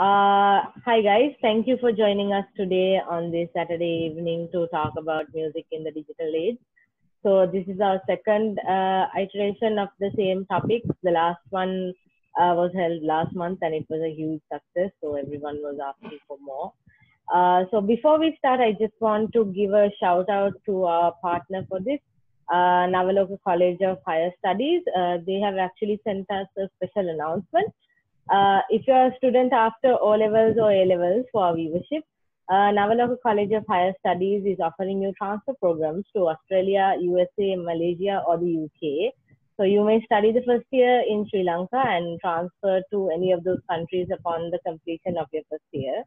Hi guys, thank you for joining us today on this Saturday evening to talk about music in the digital age. So this is our second iteration of the same topic. The last one was held last month and it was a huge success, so everyone was asking for more. So before we start, I just want to give a shout out to our partner for this, Nawaloka College of Higher Studies. They have actually sent us a special announcement. If you're a student after O-levels or A-levels for our viewership, Nawaloka College of Higher Studies is offering you transfer programs to Australia, USA, Malaysia or the UK. So you may study the first year in Sri Lanka and transfer to any of those countries upon the completion of your first year.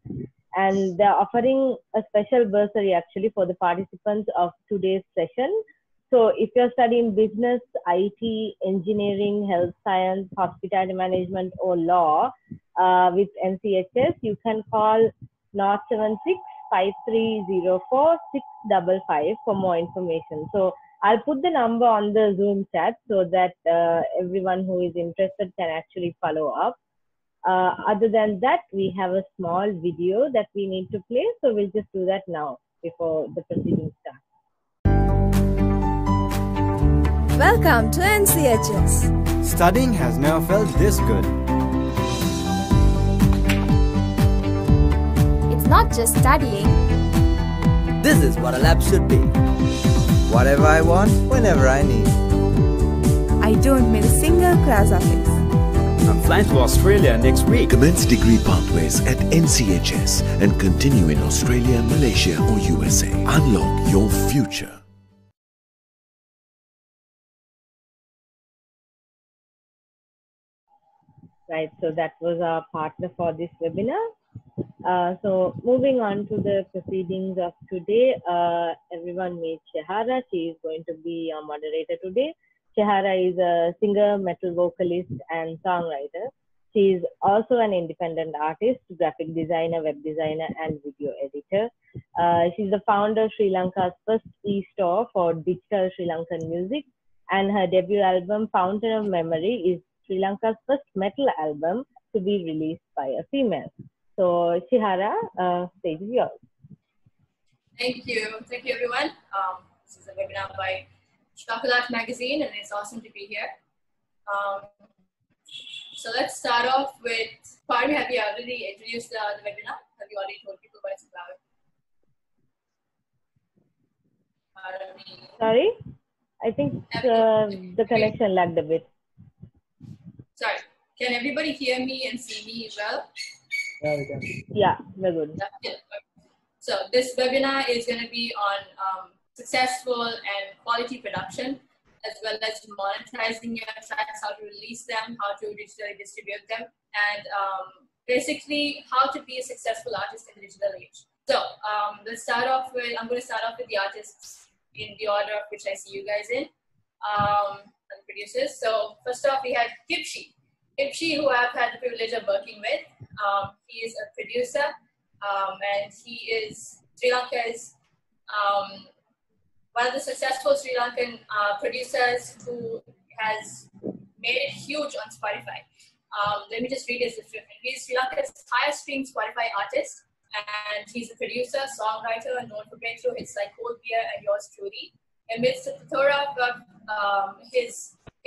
And they're offering a special bursary actually for the participants of today's session. So if you're studying business, IT, engineering, health science, hospitality management or law with NCHS, you can call 076-5304-655 for more information. So I'll put the number on the Zoom chat so that everyone who is interested can actually follow up. Other than that, we have a small video that we need to play. So we'll just do that now before the proceedings start. Welcome to NCHS. Studying has never felt this good. It's not just studying. This is what a lab should be. Whatever I want, whenever I need. I don't miss a single class of it. I'm flying to Australia next week. Commence degree pathways at NCHS and continue in Australia, Malaysia or USA. Unlock your future. Right, so that was our partner for this webinar. So moving on to the proceedings of today, everyone meet Shehara. She is going to be our moderator today. Shehara is a singer, metal vocalist and songwriter. She is also an independent artist, graphic designer, web designer and video editor. She's the founder of Sri Lanka's first e-store for digital Sri Lankan music, and her debut album Fountain of Memory is Sri Lanka's first metal album to be released by a female. So Shehara, stage is yours. Thank you. Thank you everyone. This is a webinar by Chocolate Magazine and it's awesome to be here. So let's start off with, pardon me, have you already introduced the webinar? Have you already told people what it's about? Sorry? I think the connection lagged a bit. Sorry, can everybody hear me and see me well? Yeah, we can. Yeah, we're good. So this webinar is going to be on successful and quality production, as well as monetizing your tracks, how to release them, how to digitally distribute them, and basically how to be a successful artist in the digital age. So let's start off with, I'm going to start off with the artists in the order of which I see you guys in. And producers. So first off, we have Hibshi. Hibshi, who I've had the privilege of working with. He is a producer, and he is Sri Lanka's one of the successful Sri Lankan producers who has made it huge on Spotify. Let me just read his description. He is Sri Lanka's highest streamed Spotify artist, and he's a producer, songwriter, and known for breakthrough hits like Cold Beer and Yours Truly. Amidst the plethora of his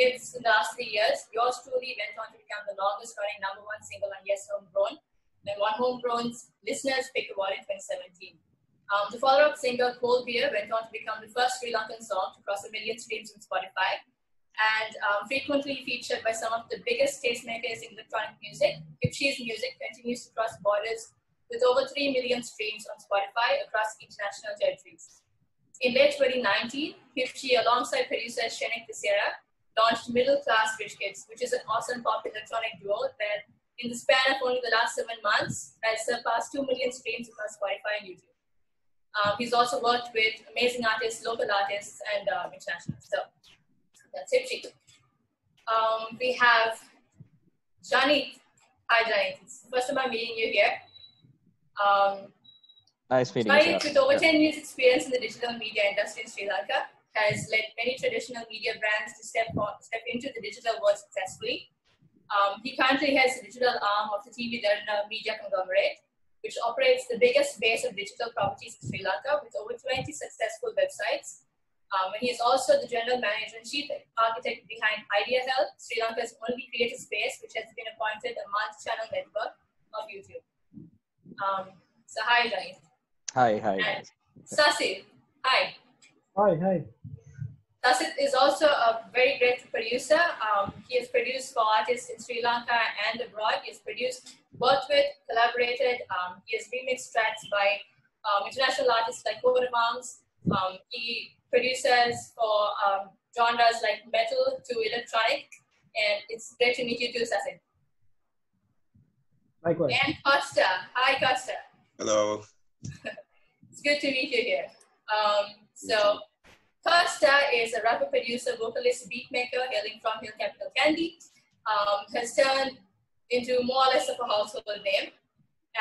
hits in the last 3 years, Yours Truly went on to become the longest running #1 single on Yes Homegrown, and won Homegrown's Listener's Pick Award in 2017. The follow-up single, Cold Beer, went on to become the first Sri Lankan song to cross 1 million streams on Spotify, and frequently featured by some of the biggest tastemakers in electronic music. Hibshi's music continues to cross borders with over 3 million streams on Spotify across international territories. In late 2019, Hibshi, alongside producer Shenek Vesera, launched Middle Class Rich Kids, which is an awesome pop electronic duo that, in the span of only the last 7 months, has surpassed 2 million streams across Spotify and YouTube. He's also worked with amazing artists, local artists, and international. So that's Hibshi. We have Janeeth. Hi, Janeeth. It's the first time I'm meeting you here. Janeeth, with over 10 years' experience in the digital media industry in Sri Lanka, has led many traditional media brands to step into the digital world successfully. He currently heads the digital arm of the TV Dharma Media conglomerate, which operates the biggest base of digital properties in Sri Lanka with over 20 successful websites. And he is also the general manager and chief architect behind Idea Health, Sri Lanka's only creative space, which has been appointed a multi-channel network of YouTube. So hi, Janeeth. Hi, hi. And Sasith, hi. Hi, hi. Sasith is also a very great producer. He has produced for artists in Sri Lanka and abroad. He has produced, worked with, collaborated. He has remixed tracks by international artists like Coda Monks. He produces for genres like metal to electronic. And it's great to meet you too, Sasith. Likewise. And Costa. Hi, Costa. Hello. It's good to meet you here. So Costa is a rapper, producer, vocalist, beatmaker hailing from Hill Capital, Kandy. Has turned into more or less of a household name.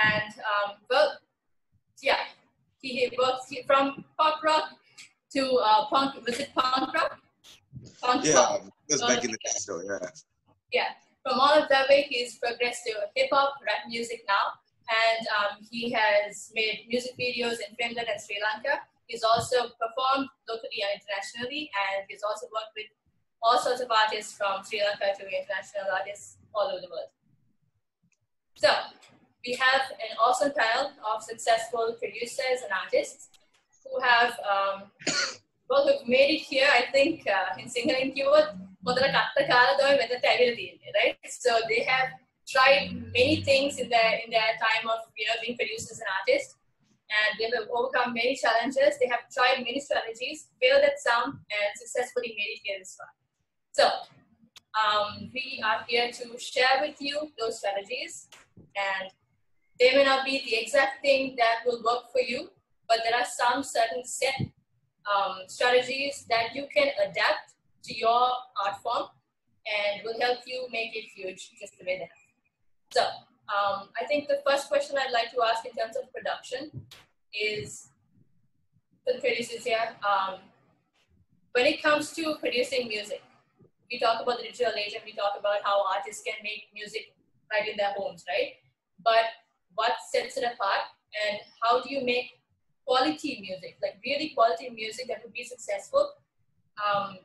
And, well, yeah, he works from pop rock to punk. Was it punk rock? Punk pop. It was back in the day, so yeah. Yeah. From all of that way, he's progressed to hip-hop, rap music now. And he has made music videos in Finland and Sri Lanka. He's also performed locally and internationally, and he's also worked with all sorts of artists from Sri Lanka to international artists all over the world. So we have an awesome panel of successful producers and artists who have well, who've made it here, I think, in Sinhala and Cuba, right? So they have tried many things in their time of being producers and artists, and they have overcome many challenges. They have tried many strategies, failed at some, and successfully made it here this far. So we are here to share with you those strategies, and they may not be the exact thing that will work for you, but there are some certain set strategies that you can adapt to your art form and will help you make it huge just the way they have. So I think the first question I'd like to ask in terms of production is for the producers here. When it comes to producing music, we talk about the digital age and we talk about how artists can make music right in their homes, right? But what sets it apart, and how do you make quality music, like really quality music that would be successful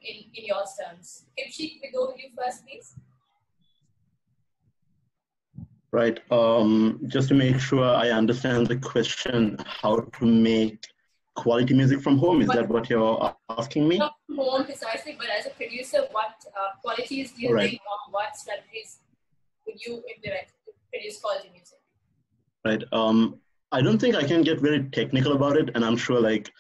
in your terms? Hibshi, we go with you first, please. Right. Just to make sure I understand the question, how to make quality music from home. Is that what you're asking me? Not home precisely, but as a producer, what qualities do you think, or what strategies would you implement to produce quality music? Right. I don't think I can get very technical about it, and I'm sure, like,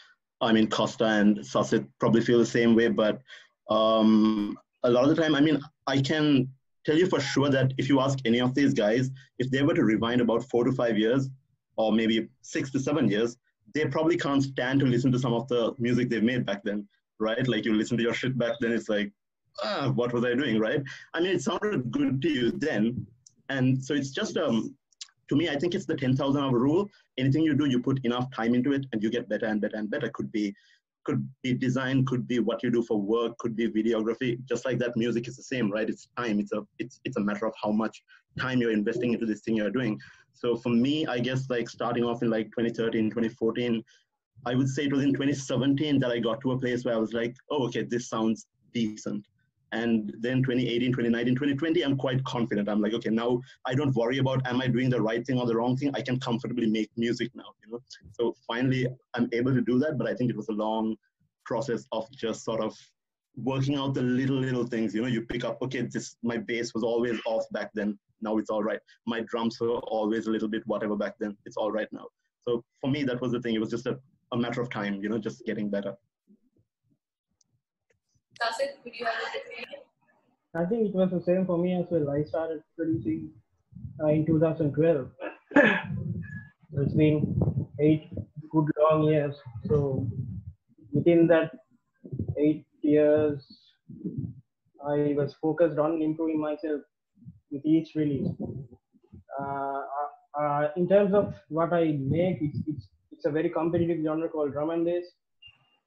I mean, Costa and Sasith probably feel the same way, but a lot of the time, I mean, I can tell you for sure that if you ask any of these guys, if they were to rewind about 4 to 5 years, or maybe 6 to 7 years, they probably can't stand to listen to some of the music they've made back then, right? Like, you listen to your shit back then, it's like, ah, what was I doing, right? I mean, it sounded good to you then. And so it's just, to me, I think it's the 10,000-hour rule. Anything you do, you put enough time into it and you get better and better and better. Could be design, could be what you do for work, could be videography. Just like that, music is the same, right? It's time. It's a matter of how much time you're investing into this thing you're doing. So for me, I guess, like, starting off in like 2013, 2014, I would say it was in 2017 that I got to a place where I was like, oh, okay, this sounds decent. And then 2018, 2019, 2020, I'm quite confident. I'm like, okay, now I don't worry about, am I doing the right thing or the wrong thing? I can comfortably make music now, you know? So finally, I'm able to do that, but I think it was a long process of just sort of working out the little things, you know? You pick up, okay, this, my bass was always off back then, now it's all right. My drums were always a little bit whatever back then, it's all right now. So for me, that was the thing. It was just a matter of time, you know, just getting better. Sasith, would you have a different opinion? I think it was the same for me as well. I started producing in 2012. It's been 8 good long years. So within that 8 years, I was focused on improving myself with each release. In terms of what I make, it's a very competitive genre called drum and bass.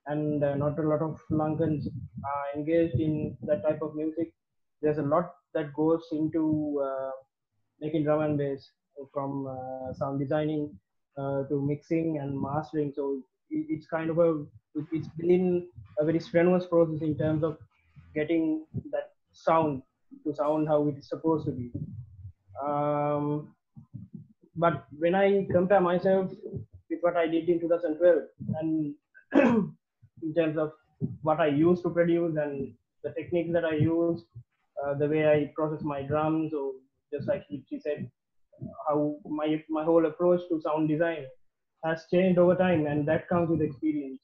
And not a lot of Lankans are engaged in that type of music. There's a lot that goes into making drum and bass, from sound designing to mixing and mastering. So it's kind of it's been a very strenuous process in terms of getting that sound to sound how it is supposed to be. But when I compare myself with what I did in 2012 and in terms of what I used to produce and the techniques that I used, the way I process my drums, or just like she said, how my whole approach to sound design has changed over time, and that comes with experience.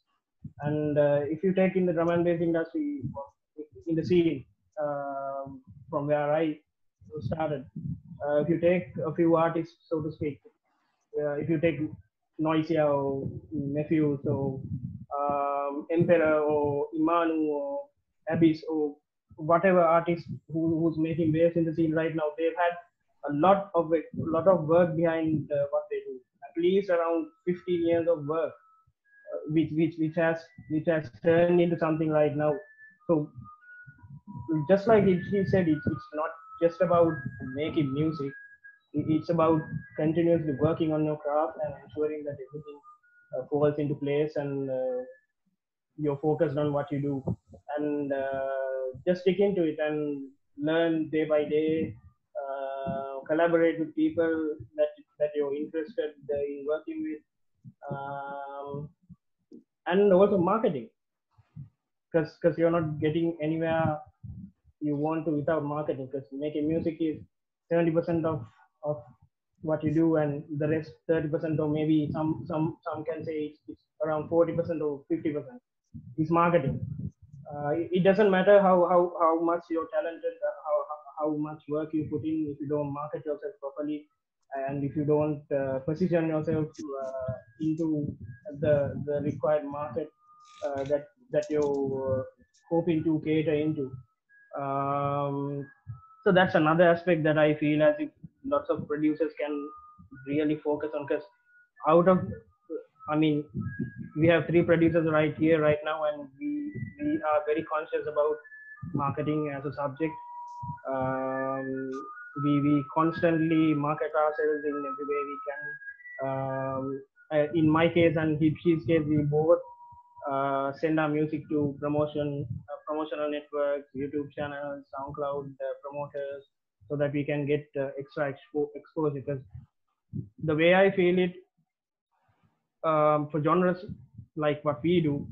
And if you take in the drum and bass industry, in the scene from where I started, if you take a few artists, so to speak, if you take Noisia or Nephue, so Emperor or Imanu or Abyss or whatever artist who's making waves in the scene right now, they've had a lot of work behind what they do. At least around 15 years of work, which has turned into something right now. So just like she said, it's not just about making music. It's about continuously working on your craft and ensuring that everything falls into place and you're focused on what you do. And just stick into it and learn day by day, collaborate with people that you're interested in working with, and also marketing, because you're not getting anywhere you want to without marketing, because making music is 70% of what you do, and the rest 30%, or maybe some can say it's around 40% or 50% is marketing. It doesn't matter how much you're talented, how much work you put in, if you don't market yourself properly, and if you don't position yourself into the required market that you're hoping to cater into. So that's another aspect that I feel as if lots of producers can really focus on, because we have 3 producers right here, right now, and we are very conscious about marketing as a subject. We constantly market ourselves in every way we can. In my case and Hibshi's case, we both send our music to promotional networks, YouTube channels, SoundCloud promoters, so that we can get extra exposure. Because the way I feel it, for genres like what we do,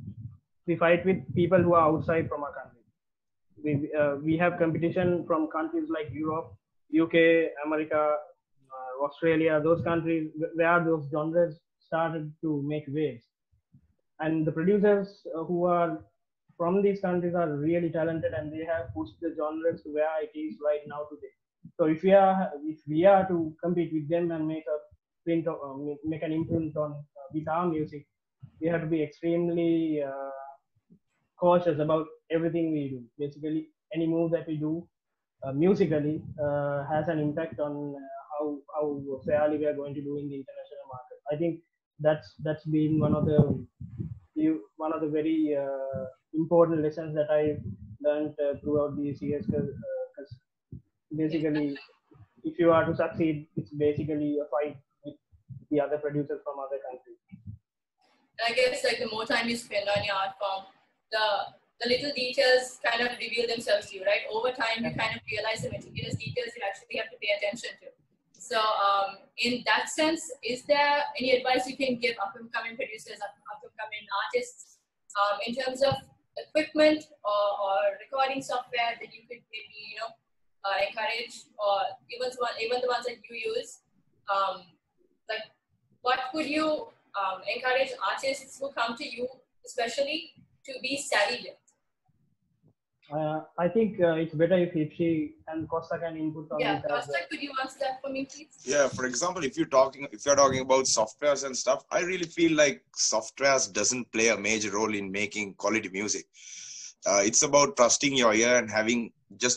we fight with people who are outside from our country. We have competition from countries like Europe, UK, America, Australia, those countries where those genres started to make waves. And the producers who are from these countries are really talented, and they have pushed the genres to where it is right now today. So if we are to compete with them and make an imprint on with our music, we have to be extremely cautious about everything we do. Basically, any move that we do musically has an impact on how fairly we are going to do in the international market. I think that's been one of the very important lessons that I learned throughout these years. Because basically, if you are to succeed, it's basically a fight with the other producers from other countries. I guess like the more time you spend on your art form, the little details kind of reveal themselves to you, right? Over time, you kind of realize the meticulous details you actually have to pay attention to. So in that sense, is there any advice you can give up-and-coming producers, up-and-coming artists, in terms of equipment or recording software that you could maybe, encourage, or even the ones that you use? Like, what would you encourage artists who come to you, especially, to be savvy with? I think it's better if Hibshi and Costa can input on it. Yeah, Costa, could you answer that for me, please? Yeah, for example, if you're talking about softwares and stuff, I really feel like softwares doesn't play a major role in making quality music. It's about trusting your ear and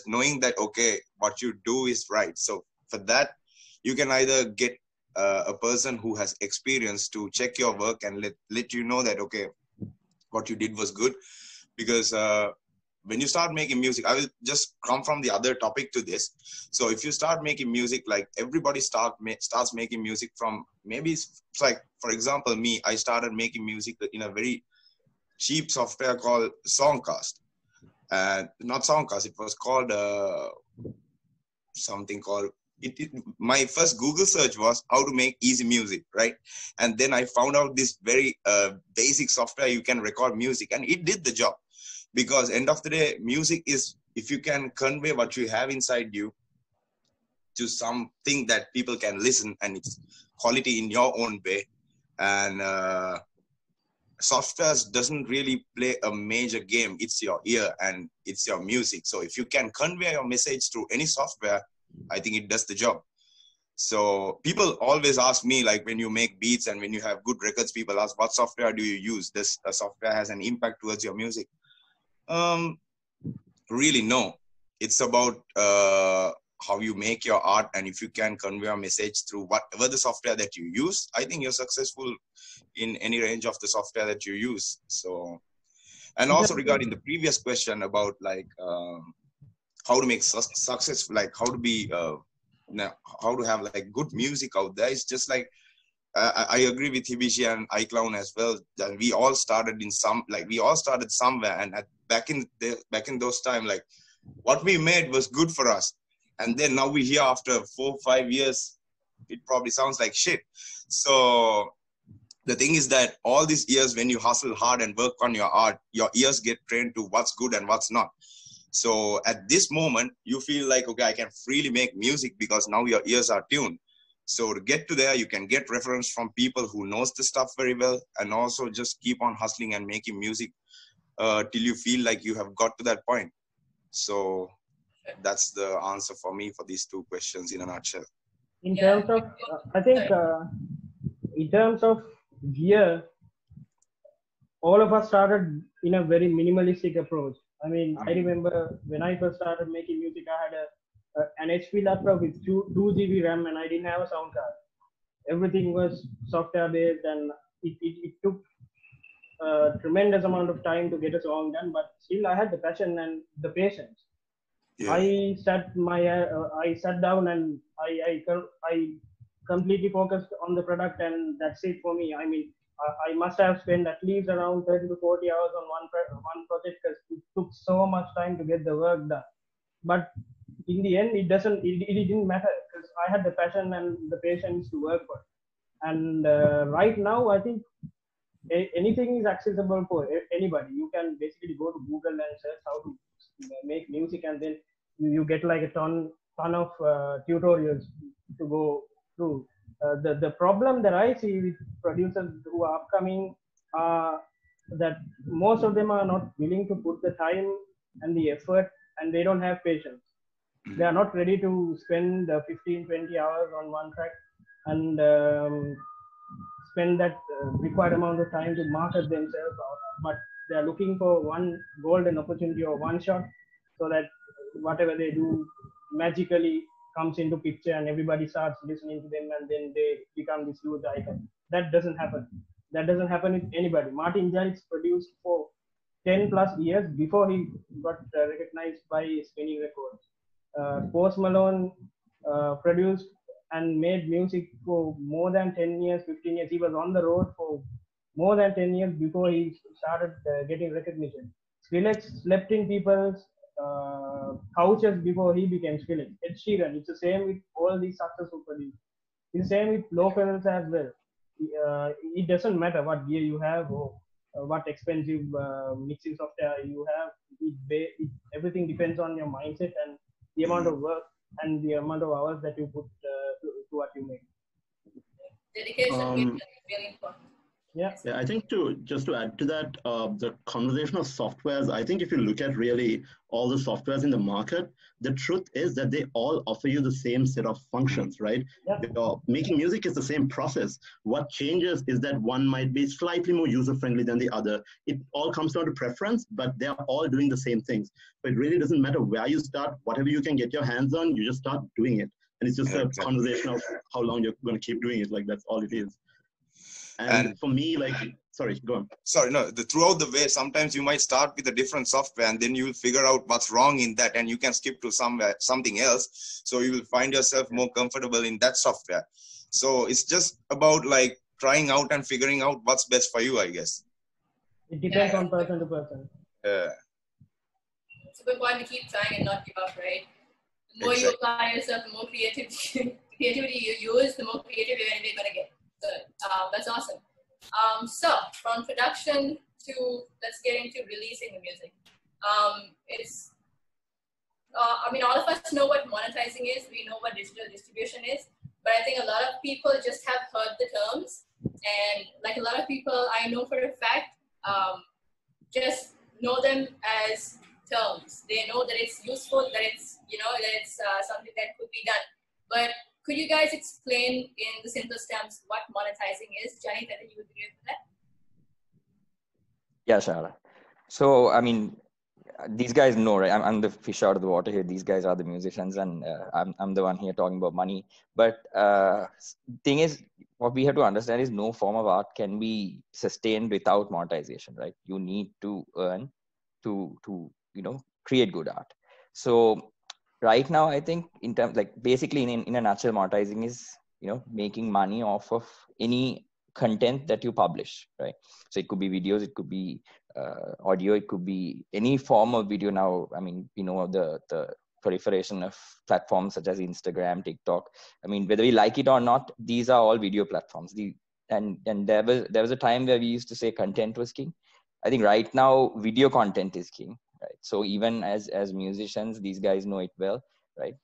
knowing that, okay, what you do is right. So for that, you can either get a person who has experience to check your work and let you know that, okay, what you did was good, because when you start making music, I will just come from the other topic to this. So if you start making music, like everybody starts making music from, maybe it's like, for example, me, I started making music in a very cheap software called Songcast. Not Songcast, it was called something called, my first Google search was how to make easy music, right? And then I found out this very basic software you can record music, and it did the job. Because end of the day, music is, if you can convey what you have inside you to something that people can listen, and it's quality in your own way. And software doesn't really play a major game. It's your ear and it's your music. So if you can convey your message through any software, I think it does the job. So people always ask me, like, when you make beats and when you have good records, people ask, what software do you use? This software has an impact towards your music. Really, no. It's about how you make your art, and if you can convey a message through whatever the software that you use, I think you're successful in any range of the software that you use. So, and also regarding the previous question about, like, how to make success, like how to be, how to have like good music out there. It's just like, I agree with Hibshi and iClown as well. That we all started in some, like we all started somewhere. And back in those time, like what we made was good for us. And then now we hear after 4 or 5 years, it probably sounds like shit. So the thing is that all these years, when you hustle hard and work on your art, your ears get trained to what's good and what's not. So at this moment, you feel like, okay, I can freely make music because now your ears are tuned. So to get to there, you can get reference from people who knows the stuff very well, and also just keep on hustling and making music till you feel like you have got to that point. So that's the answer for me for these two questions in a nutshell. In terms of, I think in terms of gear, all of us started in a very minimalistic approach. I mean, I remember when I first started making music, I had an HP laptop with 2 GB RAM, and I didn't have a sound card. Everything was software based, and it took a tremendous amount of time to get a song done, but still I had the passion and the patience. Yeah. I sat down and I completely focused on the product, and that's it for me. I mean, I must have spent at least around 30 to 40 hours on one project, because it took so much time to get the work done. But in the end, it didn't matter, because I had the passion and the patience to work for it. And right now, I think anything is accessible for anybody. You can basically go to Google and search how to make music, and then you get like a ton of tutorials to go through. The problem that I see with producers who are upcoming are that most of them are not willing to put the time and the effort, and they don't have patience. They are not ready to spend 15-20 hours on one track and spend that required amount of time to market themselves out, but they are looking for one golden opportunity or one shot, so that whatever they do magically comes into picture and everybody starts listening to them, and then they become this huge icon. That doesn't happen. That doesn't happen with anybody. Martin Garrix produced for 10 plus years before he got recognized by Spinning Records. Post Malone produced and made music for more than 10 years, 15 years. He was on the road for more than 10 years before he started getting recognition. Skrillex slept in people's couches before he became Skrillex. Ed Sheeran, it's the same with all these successful producers. It's the same with locals as well. It doesn't matter what gear you have or what expensive mixing software you have. Everything depends on your mindset and the amount of work and the amount of hours that you put to what you make. Dedication is really important. Yeah. Yeah, I think just to add to that, the conversation of softwares, I think if you look at really all the softwares in the market, the truth is that they all offer you the same set of functions, right? Yeah. Making music is the same process. What changes is that one might be slightly more user-friendly than the other. It all comes down to preference, but they're all doing the same things. But it really doesn't matter where you start. Whatever you can get your hands on, you just start doing it. And it's just a conversation of how long you're going to keep doing it. Like, that's all it is. And for me, like, sorry, go on. Sorry, no, throughout the way, sometimes you might start with a different software and then you will figure out what's wrong in that and you can skip to something else. So you will find yourself more comfortable in that software. So it's just about like trying out and figuring out what's best for you, I guess. It depends on person to person. Yeah. It's a good point to keep trying and not give up, right? The more you apply yourself, the more creativity you use, the more creative you're going to get. So, that's awesome. So, from production to, let's get into releasing the music. I mean, all of us know what monetizing is. We know what digital distribution is. But I think a lot of people just have heard the terms. And like a lot of people I know for a fact, just know them as terms. They know that it's useful, that it's, you know, that it's something that could be done. But could you guys explain in the simplest terms what monetizing is? Janeeth, I think you would be good for that. Yeah, Shehara. So, I mean, these guys know, right? I'm the fish out of the water here. These guys are the musicians and I'm the one here talking about money. But thing is, what we have to understand is no form of art can be sustained without monetization, right? You need to earn to you know, create good art. So right now, I think in terms, like basically in a nutshell, monetizing is, you know, making money off of any content that you publish, right? So it could be videos, it could be audio, it could be any form of video now. I mean, you know, the proliferation of platforms such as Instagram, TikTok. I mean, whether we like it or not, these are all video platforms. And there was a time where we used to say content was king. I think right now, video content is king. Right. So even as musicians, these guys know it well, right?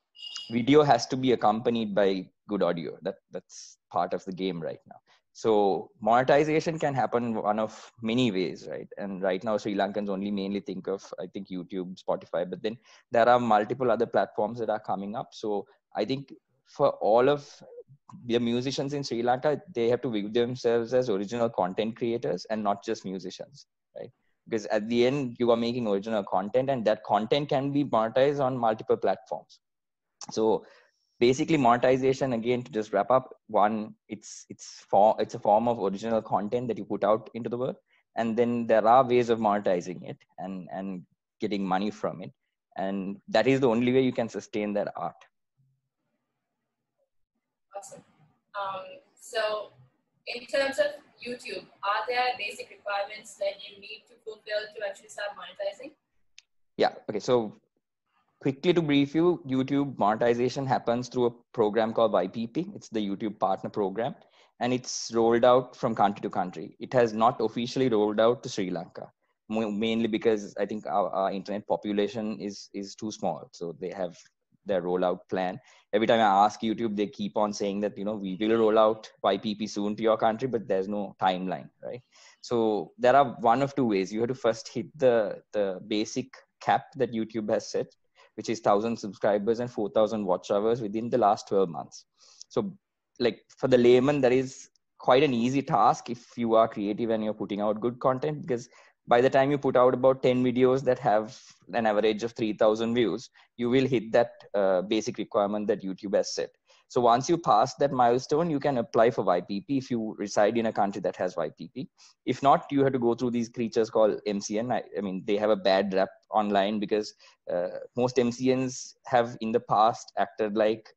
Video has to be accompanied by good audio. That's part of the game right now. So monetization can happen one of many ways, right? And right now, Sri Lankans only mainly think of, I think, YouTube, Spotify, but then there are multiple other platforms that are coming up. So I think for all of the musicians in Sri Lanka, they have to view themselves as original content creators and not just musicians, right? Because at the end, you are making original content and that content can be monetized on multiple platforms. So basically monetization, again, to just wrap up, one, it's a form of original content that you put out into the world. And then there are ways of monetizing it and getting money from it. And that is the only way you can sustain that art. Awesome. So in terms of YouTube, are there basic requirements that you need to fulfill to actually start monetizing? Yeah, okay, so quickly to brief you, YouTube monetization happens through a program called YPP. It's the YouTube Partner Program, and it's rolled out from country to country. It has not officially rolled out to Sri Lanka, mainly because I think our internet population is too small, so they have their rollout plan. Every time I ask YouTube, they keep on saying that, you know, we will roll out YPP soon to your country, but there's no timeline, right? So there are one of two ways. You have to first hit the basic cap that YouTube has set, which is 1,000 subscribers and 4,000 watch hours within the last 12 months. So like for the layman, that is quite an easy task if you are creative and you're putting out good content, because by the time you put out about 10 videos that have an average of 3,000 views, you will hit that basic requirement that YouTube has set. So once you pass that milestone, you can apply for YPP if you reside in a country that has YPP. If not, you have to go through these creatures called MCN. I mean, they have a bad rap online because most MCNs have in the past acted like,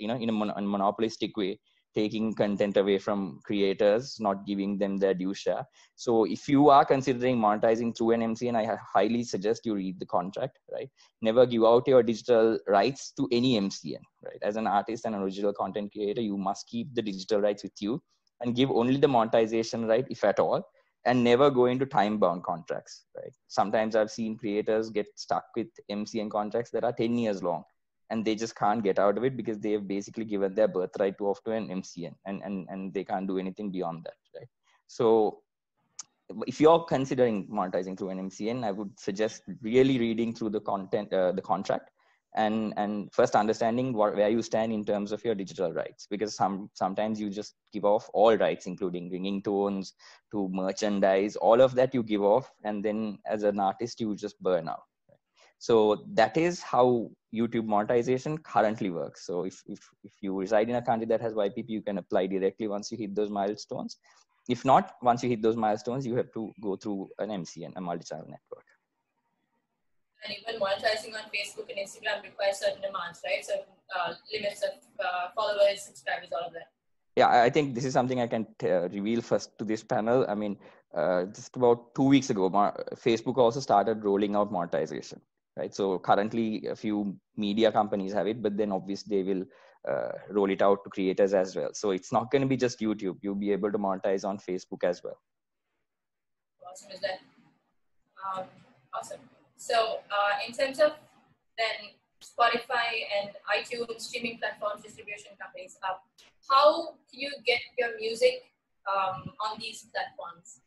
you know, in a monopolistic way, taking content away from creators, not giving them their due share. So if you are considering monetizing through an MCN, I highly suggest you read the contract, right? Never give out your digital rights to any MCN, right? As an artist and original content creator, you must keep the digital rights with you and give only the monetization right, if at all, and never go into time-bound contracts, right? Sometimes I've seen creators get stuck with MCN contracts that are 10 years long, and they just can't get out of it because they have basically given their birthright off to an MCN and they can't do anything beyond that, right? So if you're considering monetizing through an MCN, I would suggest really reading through the content, the contract and first understanding where you stand in terms of your digital rights, because sometimes you just give off all rights, including ringtones to merchandise, all of that you give off. And then as an artist, you just burn out. So that is how YouTube monetization currently works. So if you reside in a country that has YPP, you can apply directly once you hit those milestones. If not, once you hit those milestones, you have to go through an MCN, a multi-channel network. And even monetizing on Facebook and Instagram requires certain amounts, right? So limits of followers, subscribers, all of that. Yeah, I think this is something I can reveal first to this panel. I mean, just about 2 weeks ago, Facebook also started rolling out monetization, right? So currently a few media companies have it, but then obviously they will roll it out to creators as well. So it's not going to be just YouTube. You'll be able to monetize on Facebook as well. Awesome. Is that awesome? So in terms of then Spotify and iTunes, streaming platforms, distribution companies, how do you get your music on these platforms?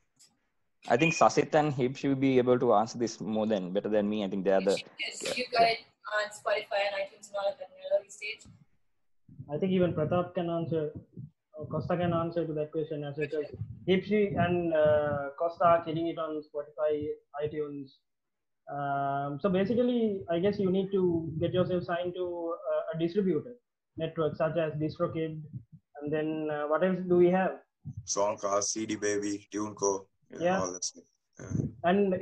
I think Sasith and Hibshi will be able to answer this more than better than me. I think they are the. Yes, you got it on Spotify and iTunes and all of that in the early stage. I think even Pratap can answer, or Costa can answer to that question as well. Because Hibshi and Costa are killing it on Spotify, iTunes. So basically, I guess you need to get yourself signed to a distributor network such as DistroKid, and then what else do we have? Songcast, CD Baby, TuneCore, all that stuff. Yeah. And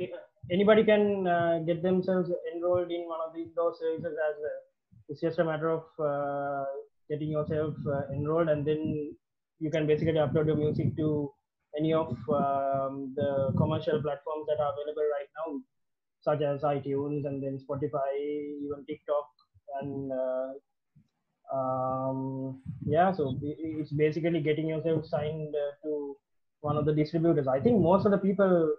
anybody can get themselves enrolled in one of those services as well. It's just a matter of getting yourself enrolled, and then you can basically upload your music to any of the commercial platforms that are available right now, such as iTunes and then Spotify, even TikTok, and so it's basically getting yourself signed to one of the distributors. I think most of the people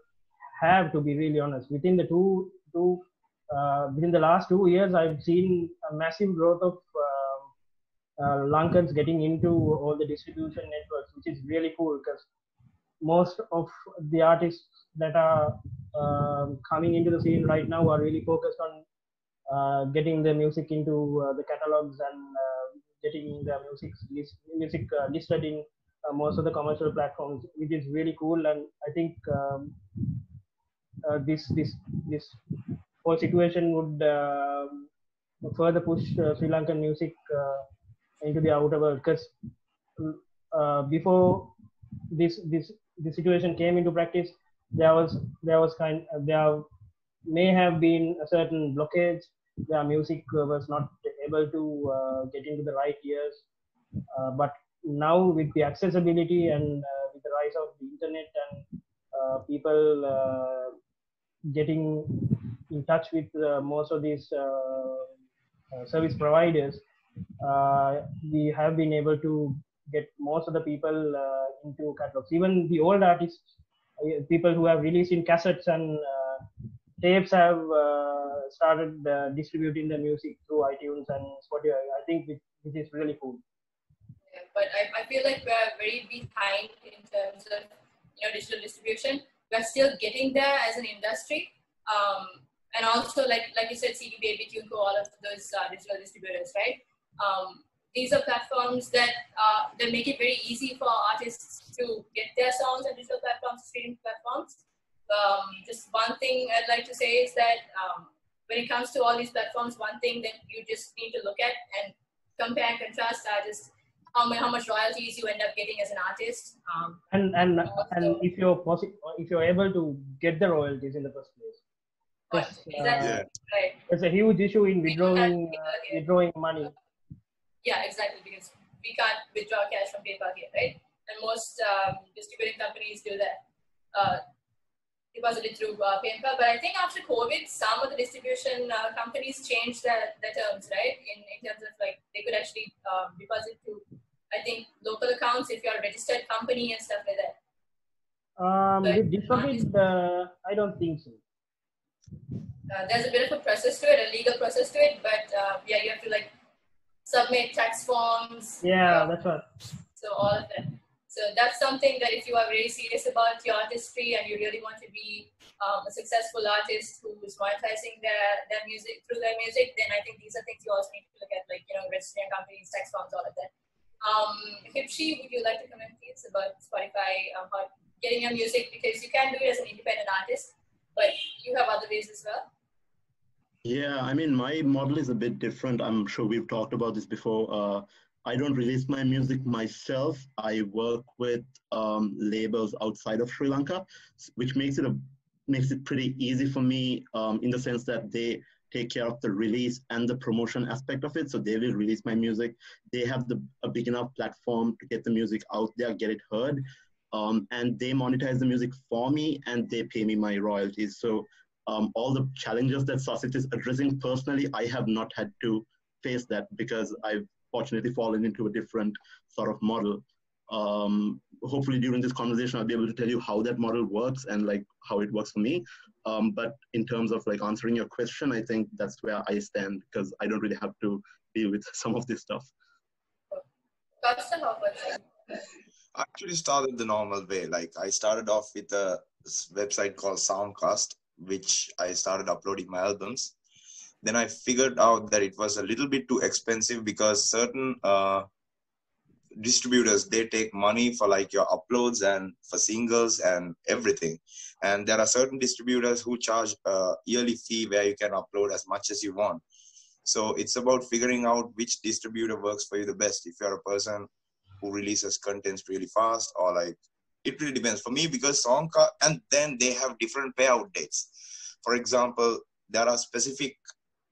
have, to be really honest, within the last 2 years, I've seen a massive growth of Lankans getting into all the distribution networks, which is really cool because most of the artists that are coming into the scene right now are really focused on getting their music into the catalogs and getting their music listed in most of the commercial platforms, which is really cool. And I think this whole situation would further push Sri Lankan music into the outer world, because before this situation came into practice, there may have been a certain blockage. Their music was not able to get into the right ears. But now with the accessibility and with the rise of the internet and people getting in touch with most of these service providers, we have been able to get most of the people into catalogs. Even the old artists, people who have released in cassettes and tapes have started distributing their music through iTunes and Spotify. I think it is really cool. Yeah, but I feel like we're very behind in terms of digital distribution. We're still getting there as an industry, and also like you said, CD Baby, TuneCore, all of those digital distributors, right? These are platforms that make it very easy for artists to get their songs on digital platforms, streaming platforms. Just one thing I'd like to say is that when it comes to all these platforms, one thing that you just need to look at and compare and contrast artists, how much royalties you end up getting as an artist. And if you're able to get the royalties in the first place. Right. It's a huge issue in withdrawing money. Yeah, exactly, because we can't withdraw cash from PayPal here, right? And most distributing companies do that. Deposit it through PayPal. But I think after COVID, some of the distribution companies changed their terms, right? In terms of they could actually deposit to, I think, local accounts if you're a registered company and stuff like that. I don't think so. There's a bit of a process to it, a legal process to it, but you have to submit tax forms. Yeah, that's right. So all of that. So that's something that if you are very serious about your artistry and you really want to be a successful artist who is monetizing their music through their music, then I think these are things you also need to look at, registering companies, tax forms, all of that. Hibshi, would you like to comment, please, about Spotify, about getting your music? Because you can do it as an independent artist, but you have other ways as well. Yeah, I mean, my model is a bit different. I'm sure we've talked about this before. I don't release my music myself. I work with labels outside of Sri Lanka, which makes it pretty easy for me in the sense that they take care of the release and the promotion aspect of it. So they will release my music. They have a big enough platform to get the music out there, get it heard, and they monetize the music for me and they pay me my royalties. So all the challenges that Sasith is addressing personally, I have not had to face that because I've fortunately fallen into a different sort of model. Hopefully during this conversation, I'll be able to tell you how that model works and like how it works for me. But in terms of like answering your question, I think that's where I stand because I don't really have to deal with some of this stuff. I actually started the normal way. Like I started off with a website called Songcast, which I started uploading my albums. Then I figured out that it was a little bit too expensive because certain distributors, they take money for like your uploads and for singles and everything. And there are certain distributors who charge a yearly fee where you can upload as much as you want. So it's about figuring out which distributor works for you the best. If you're a person who releases contents really fast or like, it really depends. For me, because Songcast, and then they have different payout dates. For example, there are specific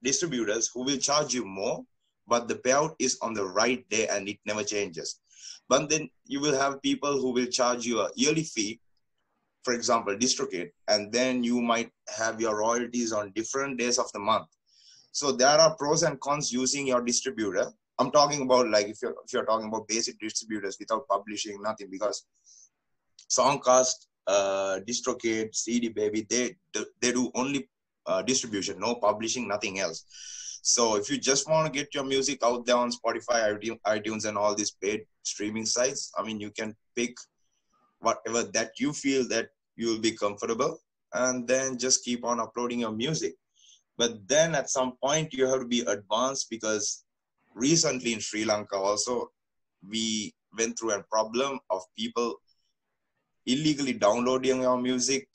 distributors who will charge you more, but the payout is on the right day and it never changes. But then you will have people who will charge you a yearly fee, for example, DistroKid, and then you might have your royalties on different days of the month. So there are pros and cons using your distributor. I'm talking about like if you're talking about basic distributors without publishing, nothing, because Songcast, DistroKid, CD Baby, they do only distribution, no publishing, nothing else. So if you just want to get your music out there on Spotify, iTunes, and all these paid streaming sites, I mean, you can pick whatever that you feel that you'll be comfortable, and then just keep on uploading your music. But then at some point, you have to be advanced because recently in Sri Lanka also, we went through a problem of people illegally downloading our music,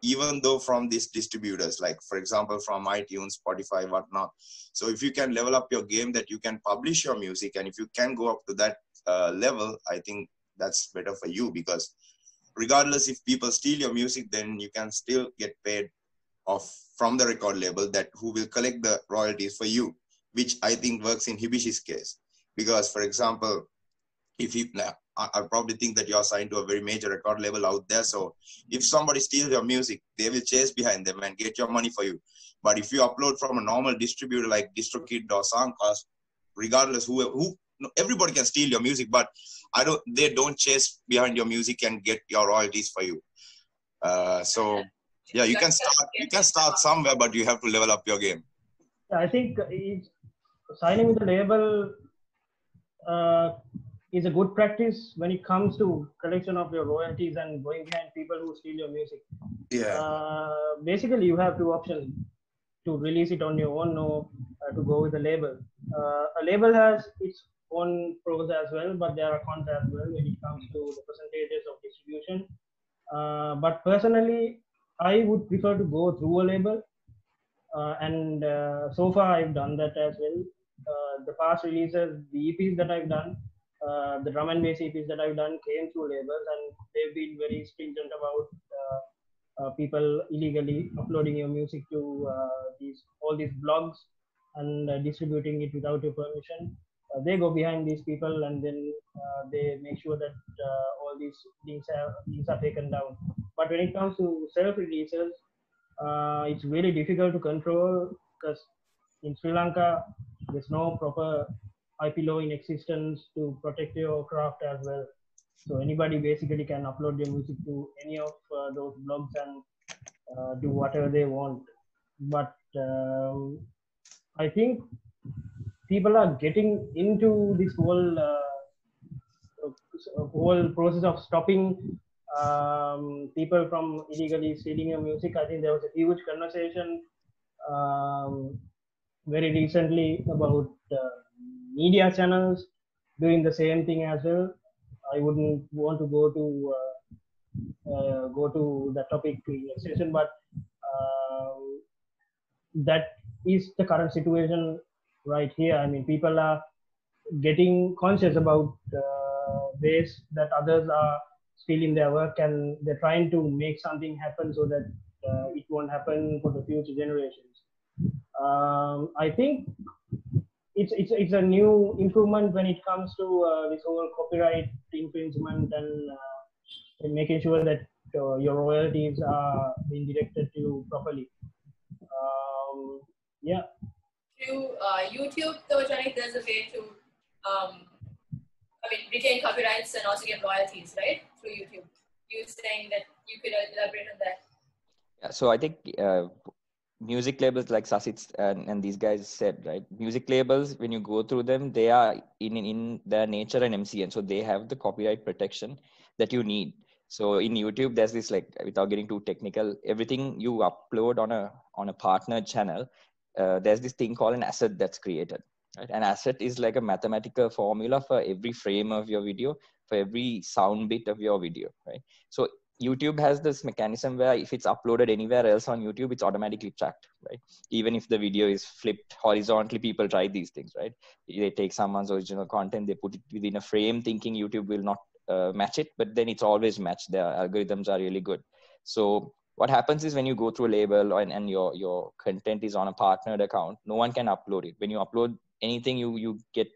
even though from these distributors, like for example, from iTunes, Spotify, whatnot. So if you can level up your game that you can publish your music, and if you can go up to that level, I think that's better for you, because regardless if people steal your music, then you can still get paid off from the record label that who will collect the royalties for you, which I think works in Hibishi's case. Because for example, if you, I probably think that you're signed to a very major record label out there. So if somebody steals your music, they will chase behind them and get your money for you. But if you upload from a normal distributor like DistroKid or Songcast, regardless who everybody can steal your music, but they don't chase behind your music and get your royalties for you. So yeah, you can start somewhere, but you have to level up your game. I think signing with the label is a good practice when it comes to collection of your royalties and going behind people who steal your music. Yeah. Basically, you have two options: to release it on your own or to go with a label. A label has its own pros as well, but there are cons as well when it comes to the percentages of distribution. But personally, I would prefer to go through a label. So far, I've done that as well. The past releases, the EPs that I've done, the drum and bass EPs that I've done came through labels, and they've been very stringent about people illegally uploading your music to all these blogs and distributing it without your permission. They go behind these people, and then they make sure that all these things are taken down. But when it comes to self-releases, it's really difficult to control, because in Sri Lanka, there's no proper IP law in existence to protect your craft as well. So anybody basically can upload their music to any of those blogs and do whatever they want. But I think people are getting into this whole process of stopping people from illegally stealing your music. I think there was a huge conversation very recently about media channels doing the same thing as well. I wouldn't want to go to the topic in a session, but that is the current situation right here. I mean, people are getting conscious about ways that others are stealing their work, and they're trying to make something happen so that it won't happen for the future generations. I think it's a new improvement when it comes to this whole copyright infringement and making sure that your royalties are being directed to you properly. Yeah. Through YouTube, though, Janeeth, there's a way to I mean, retain copyrights and also get royalties, right? Through YouTube. You were saying that you could elaborate on that. Yeah, so I think music labels like Sasith and these guys said, right? Music labels, when you go through them, they are in their nature an MCN, so they have the copyright protection that you need. So in YouTube, there's this, like, without getting too technical, everything you upload on a partner channel, there's this thing called an asset that's created. Right? An asset is like a mathematical formula for every frame of your video, for every sound bit of your video, right? So YouTube has this mechanism where if it's uploaded anywhere else on YouTube, it's automatically tracked, right? Even if the video is flipped horizontally, people try these things, right? They take someone's original content, they put it within a frame thinking YouTube will not match it, but then it's always matched. Their algorithms are really good. So what happens is when you go through a label and your content is on a partnered account, no one can upload it. When you upload anything, you get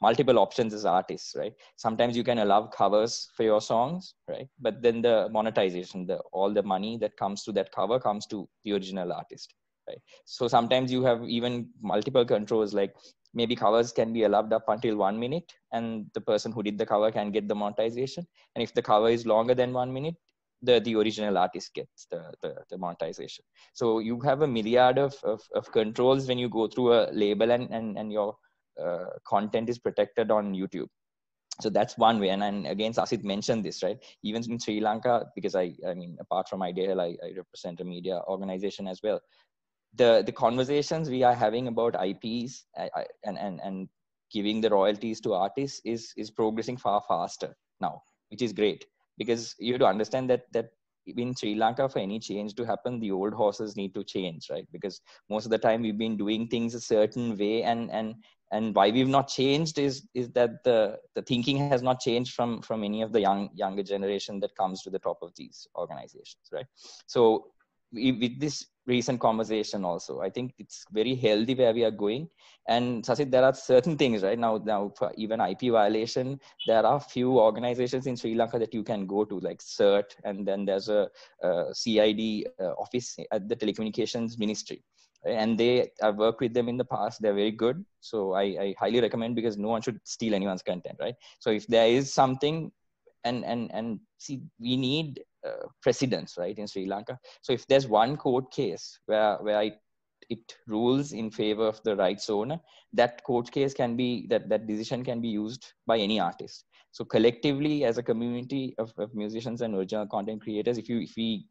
multiple options as artists, right? Sometimes you can allow covers for your songs, right? But then the monetization, all the money that comes to that cover comes to the original artist, right? So sometimes you have even multiple controls, like maybe covers can be allowed up until 1 minute, and the person who did the cover can get the monetization. And if the cover is longer than 1 minute, the original artist gets the monetization. So you have a myriad of controls when you go through a label and your content is protected on YouTube. So that's one way. And again, Sasith mentioned this, right? Even in Sri Lanka, because I mean, apart from Idea Health, I represent a media organization as well. The conversations we are having about IPs and giving the royalties to artists is progressing far faster now, which is great, because you have to understand that in Sri Lanka, for any change to happen, the old horses need to change, right? Because most of the time we've been doing things a certain way, and why we've not changed is that the thinking has not changed from any of the younger generation that comes to the top of these organizations, right? So with this recent conversation also, I think it's very healthy where we are going. And Sasith, there are certain things right now for even IP violation, there are few organizations in Sri Lanka that you can go to, like CERT, and then there's a CID office at the Telecommunications Ministry. And I've worked with them in the past. They're very good. So I highly recommend, because no one should steal anyone's content, right? So if there is something, and see, we need precedents, right, in Sri Lanka. So if there's one court case where it rules in favor of the rights owner, that court case can be, that decision can be used by any artist. So collectively, as a community of musicians and original content creators, if we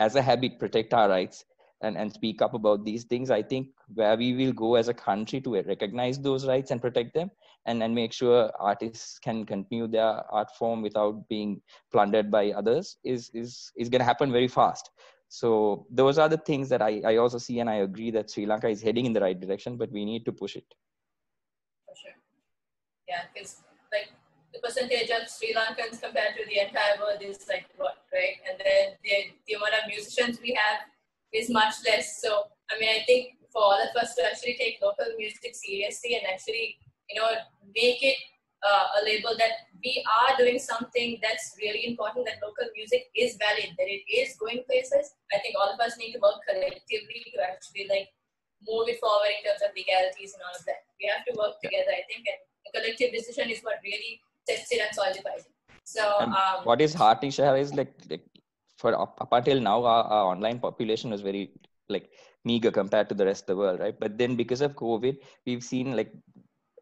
as a habit protect our rights and speak up about these things, I think where we will go as a country to recognize those rights and protect them, and make sure artists can continue their art form without being plundered by others is going to happen very fast. So those are the things that I also see, and I agree that Sri Lanka is heading in the right direction, but we need to push it. For sure. Yeah, because like the percentage of Sri Lankans compared to the entire world is like what, right? And then the amount of musicians we have is much less. So, I mean, I think for all of us to actually take local music seriously and actually, you know, make it a label that we are doing something that's really important, that local music is valid, that it is going places. I think all of us need to work collectively to actually like move it forward in terms of legalities and all of that. We have to work together, I think, and a collective decision is what really sets it and solidifies it. So, what is heartening, Shehara, is like for up until now, our online population was very like meager compared to the rest of the world, right? But then because of COVID, we've seen, like,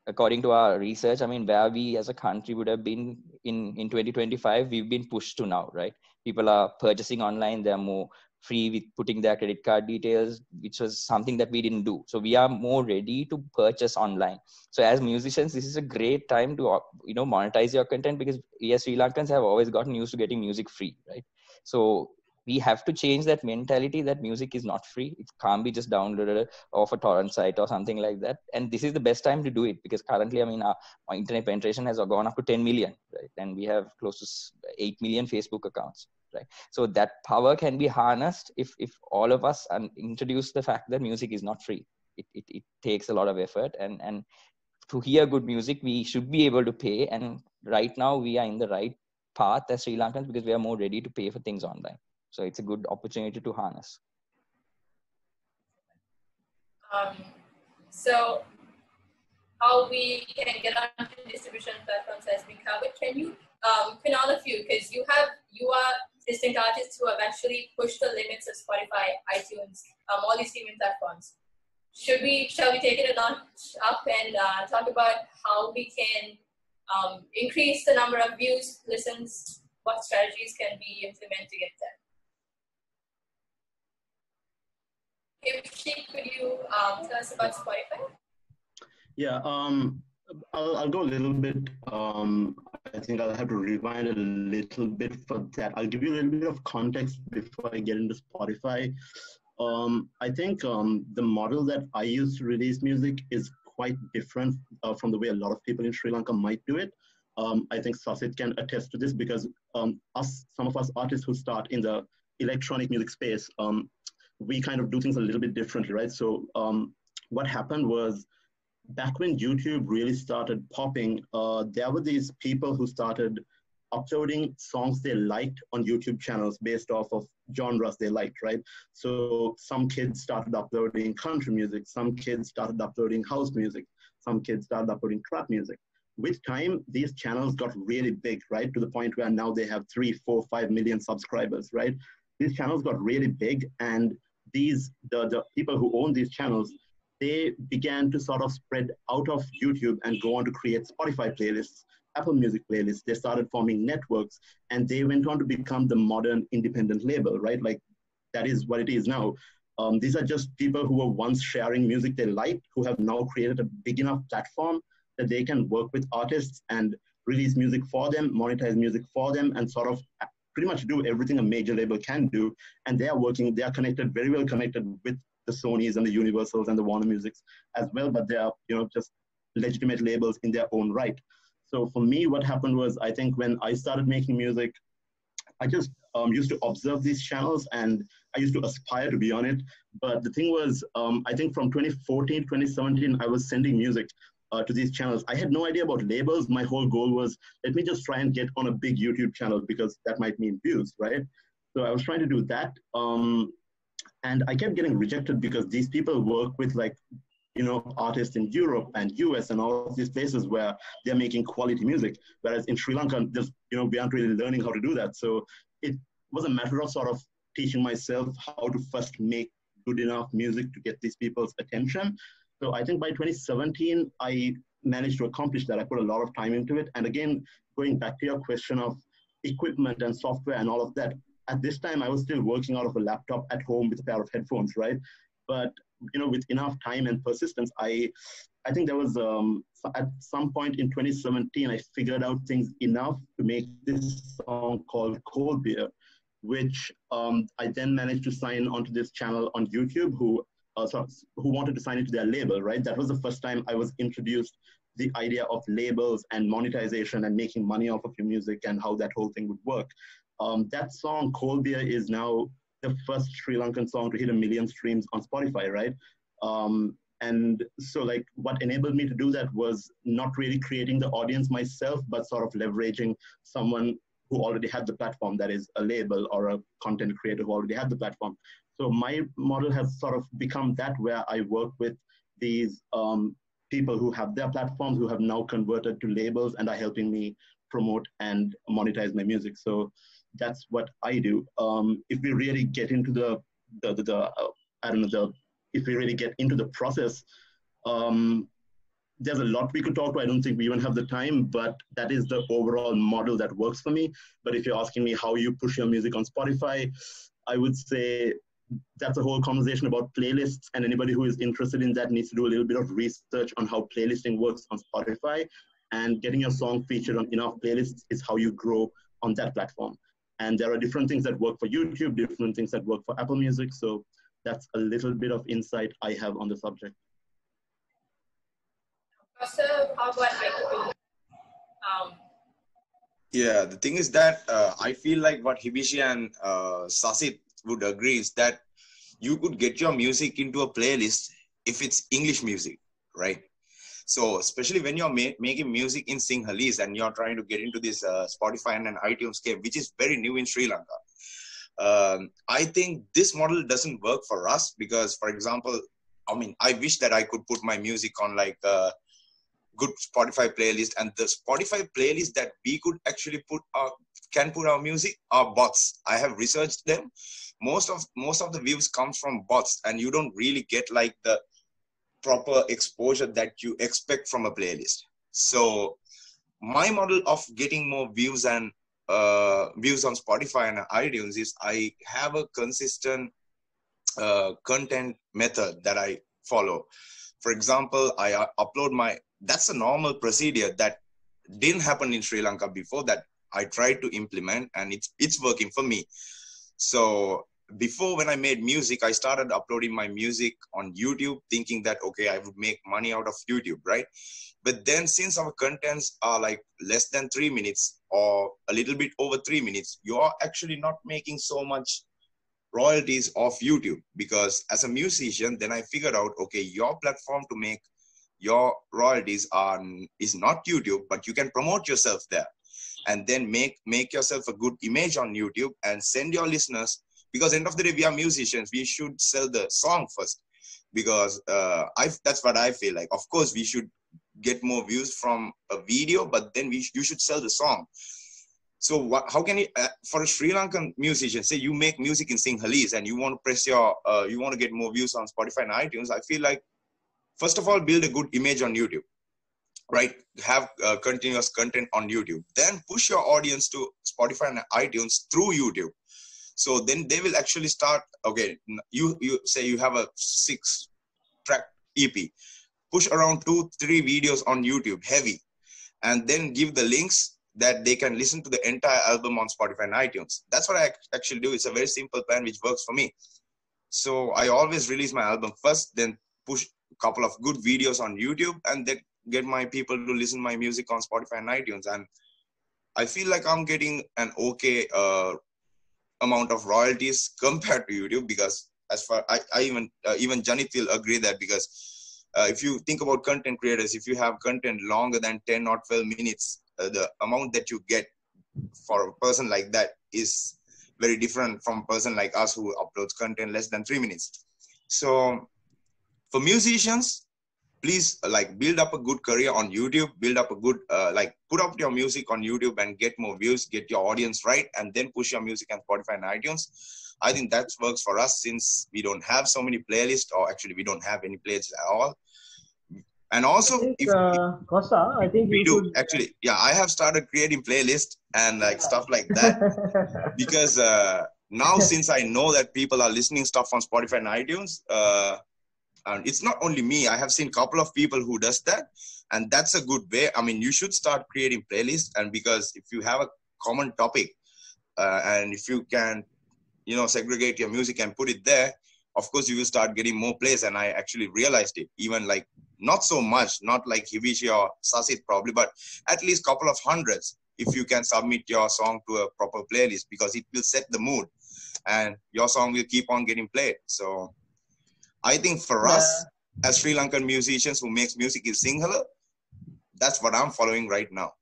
according to our research, I mean, where we as a country would have been in 2025, we've been pushed to now, right? People are purchasing online, they're more free with putting their credit card details, which was something that we didn't do. So we are more ready to purchase online. So as musicians, this is a great time to, you know, monetize your content, because yes, Sri Lankans have always gotten used to getting music free, right? So we have to change that mentality that music is not free. It can't be just downloaded off a torrent site or something like that. And this is the best time to do it, because currently, I mean, our internet penetration has gone up to 10 million, right? And we have close to 8 million Facebook accounts, right? So that power can be harnessed if all of us introduce the fact that music is not free. It takes a lot of effort, and to hear good music, we should be able to pay. And right now we are in the right path as Sri Lankans, because we are more ready to pay for things online. So it's a good opportunity to harness. So how we can get on to distribution platforms as we covered. Can all of you, because you are distinct artists who have actually pushed the limits of Spotify, iTunes, all these streaming platforms. Shall we take it a notch up and talk about how we can increase the number of views, listens, what strategies can we implement to get there? Hibshi, could you tell us about Spotify? Yeah, I'll go a little bit. I think I'll have to rewind a little bit for that. I'll give you a little bit of context before I get into Spotify. I think the model that I use to release music is quite different from the way a lot of people in Sri Lanka might do it. I think Sasith can attest to this, because some of us artists who start in the electronic music space, we kind of do things a little bit differently, right? So what happened was, back when YouTube really started popping, there were these people who started uploading songs they liked on YouTube channels based off of genres they liked, right? So some kids started uploading country music, some kids started uploading house music, some kids started uploading trap music. With time, these channels got really big, right? To the point where now they have 3, 4, 5 million subscribers, right? These channels got really big, and the people who own these channels, they began to sort of spread out of YouTube and go on to create Spotify playlists, Apple Music playlists. They started forming networks, and they went on to become the modern independent label, right? Like, that is what it is now. These are just people who were once sharing music they liked, who have now created a big enough platform that they can work with artists and release music for them, monetize music for them, and sort of pretty much do everything a major label can do. And they are working, they are connected, very well connected with the Sonys and the Universals and the Warner Musics as well, but they are, you know, just legitimate labels in their own right. So for me, what happened was, I think when I started making music, I just used to observe these channels, and I used to aspire to be on it. But the thing was, I think from 2014, 2017, I was sending music to these channels. I had no idea about labels. My whole goal was, let me just try and get on a big YouTube channel, because that might mean views, right? So I was trying to do that. And I kept getting rejected, because these people work with, like, you know, artists in Europe and US and all of these places where they're making quality music. Whereas in Sri Lanka, just, you know, we aren't really learning how to do that. So it was a matter of sort of teaching myself how to first make good enough music to get these people's attention. So I think by 2017, I managed to accomplish that. I put a lot of time into it. And again, going back to your question of equipment and software and all of that, at this time, I was still working out of a laptop at home with a pair of headphones, right? But you know, with enough time and persistence, I think there was, at some point in 2017, I figured out things enough to make this song called Cold Beer, which I then managed to sign onto this channel on YouTube who wanted to sign into their label, right? That was the first time I was introduced the idea of labels and monetization and making money off of your music and how that whole thing would work. That song, Cold Beer, is now the first Sri Lankan song to hit 1 million streams on Spotify, right? And so, like, what enabled me to do that was not really creating the audience myself, but sort of leveraging someone who already had the platform, that is a label or a content creator who already had the platform. So my model has sort of become that, where I work with these people who have their platforms, who have now converted to labels and are helping me promote and monetize my music. So that's what I do. If we really get into the process, there's a lot we could talk to. I don't think we even have the time, but that is the overall model that works for me. But if you're asking me how you push your music on Spotify, I would say that's a whole conversation about playlists, and anybody who is interested in that needs to do a little bit of research on how playlisting works on Spotify, and getting your song featured on enough playlists is how you grow on that platform. And there are different things that work for YouTube, different things that work for Apple Music. So that's a little bit of insight I have on the subject. Yeah, the thing is that I feel like what Hibshi and Sasith would agree is that you could get your music into a playlist if it's English music, right? So especially when you're making music in Sinhalese and you're trying to get into this Spotify and iTunes game, which is very new in Sri Lanka. I think this model doesn't work for us because, for example, I mean, I wish that I could put my music on like a good Spotify playlist, and the Spotify playlist that we could actually put our, can put our music are bots. I have researched them. Most of the views come from bots, and you don't really get like the proper exposure that you expect from a playlist. So my model of getting more views and views on Spotify and iTunes is I have a consistent content method that I follow. For example, I upload my, that's a normal procedure that didn't happen in Sri Lanka before, that I tried to implement, and it's working for me. So before, when I made music, I started uploading my music on YouTube thinking that, okay, I would make money out of YouTube, right? But then since our contents are like less than 3 minutes or a little bit over 3 minutes, you're actually not making so much royalties off YouTube, because as a musician, then I figured out, okay, your platform to make your royalties is not YouTube, but you can promote yourself there and then make yourself a good image on YouTube and send your listeners. Because end of the day, we are musicians. We should sell the song first, because that's what I feel like. Of course, we should get more views from a video, but then you should sell the song. So how can you, for a Sri Lankan musician, say you make music in Sinhalese and you want to press your, you want to get more views on Spotify and iTunes? I feel like, first of all, build a good image on YouTube, right? Have continuous content on YouTube. Then push your audience to Spotify and iTunes through YouTube. So then they will actually start, okay, you say you have a 6-track EP, push around 2-3 videos on YouTube, heavy, and then give the links that they can listen to the entire album on Spotify and iTunes. That's what I actually do. It's a very simple plan which works for me. So I always release my album first, then push a couple of good videos on YouTube, and then get my people to listen to my music on Spotify and iTunes. And I feel like I'm getting an okay amount of royalties compared to YouTube, because as far even Janeeth will agree that, because if you think about content creators, if you have content longer than 10 or 12 minutes, the amount that you get for a person like that is very different from a person like us who uploads content less than 3 minutes. So for musicians, please like build up a good career on YouTube, build up a good, like put up your music on YouTube and get more views, get your audience right, and then push your music on Spotify and iTunes. I think that works for us, since we don't have so many playlists, or actually we don't have any playlists at all. And also, Costa, I think we do actually. Yeah, I have started creating playlists and like stuff like that, because now since I know that people are listening stuff on Spotify and iTunes, and it's not only me, I have seen a couple of people who does that, and that's a good way. I mean, you should start creating playlists, and because if you have a common topic and if you can, you know, segregate your music and put it there, of course, you will start getting more plays. And I actually realized it, even like not so much, not like Hibshi or Sasith probably, but at least a couple of hundreds if you can submit your song to a proper playlist, because it will set the mood and your song will keep on getting played. So I think for us, as Sri Lankan musicians who makes music in Sinhala, that's what I'm following right now.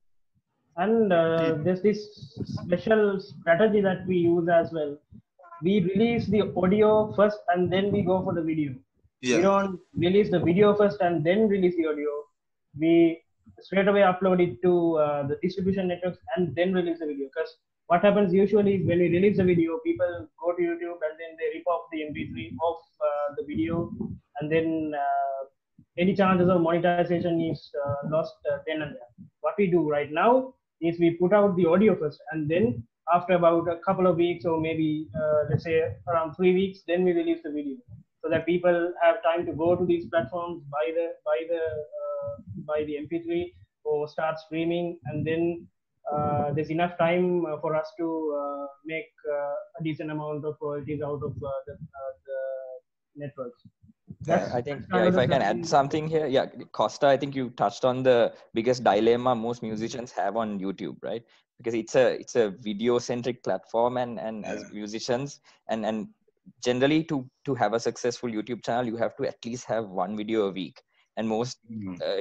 And there's this special strategy that we use as well. We release the audio first and then we go for the video. Yeah. We don't release the video first and then release the audio. We straight away upload it to the distribution networks and then release the video. Because what happens usually is when we release the video, people go to YouTube and then they rip off the MP3 of the video, and then any chances of monetization is lost then and there. What we do right now is we put out the audio first, and then after about a couple of weeks, or maybe let's say around 3 weeks, then we release the video, so that people have time to go to these platforms, buy the MP3 or start streaming, and then there's enough time for us to make a decent amount of royalties out of the networks. Yeah, I think if I can add something here, yeah, Costa, I think you touched on the biggest dilemma most musicians have on YouTube, right? Because it's a video centric platform, and as musicians and generally to have a successful YouTube channel, you have to at least have one video a week. And most,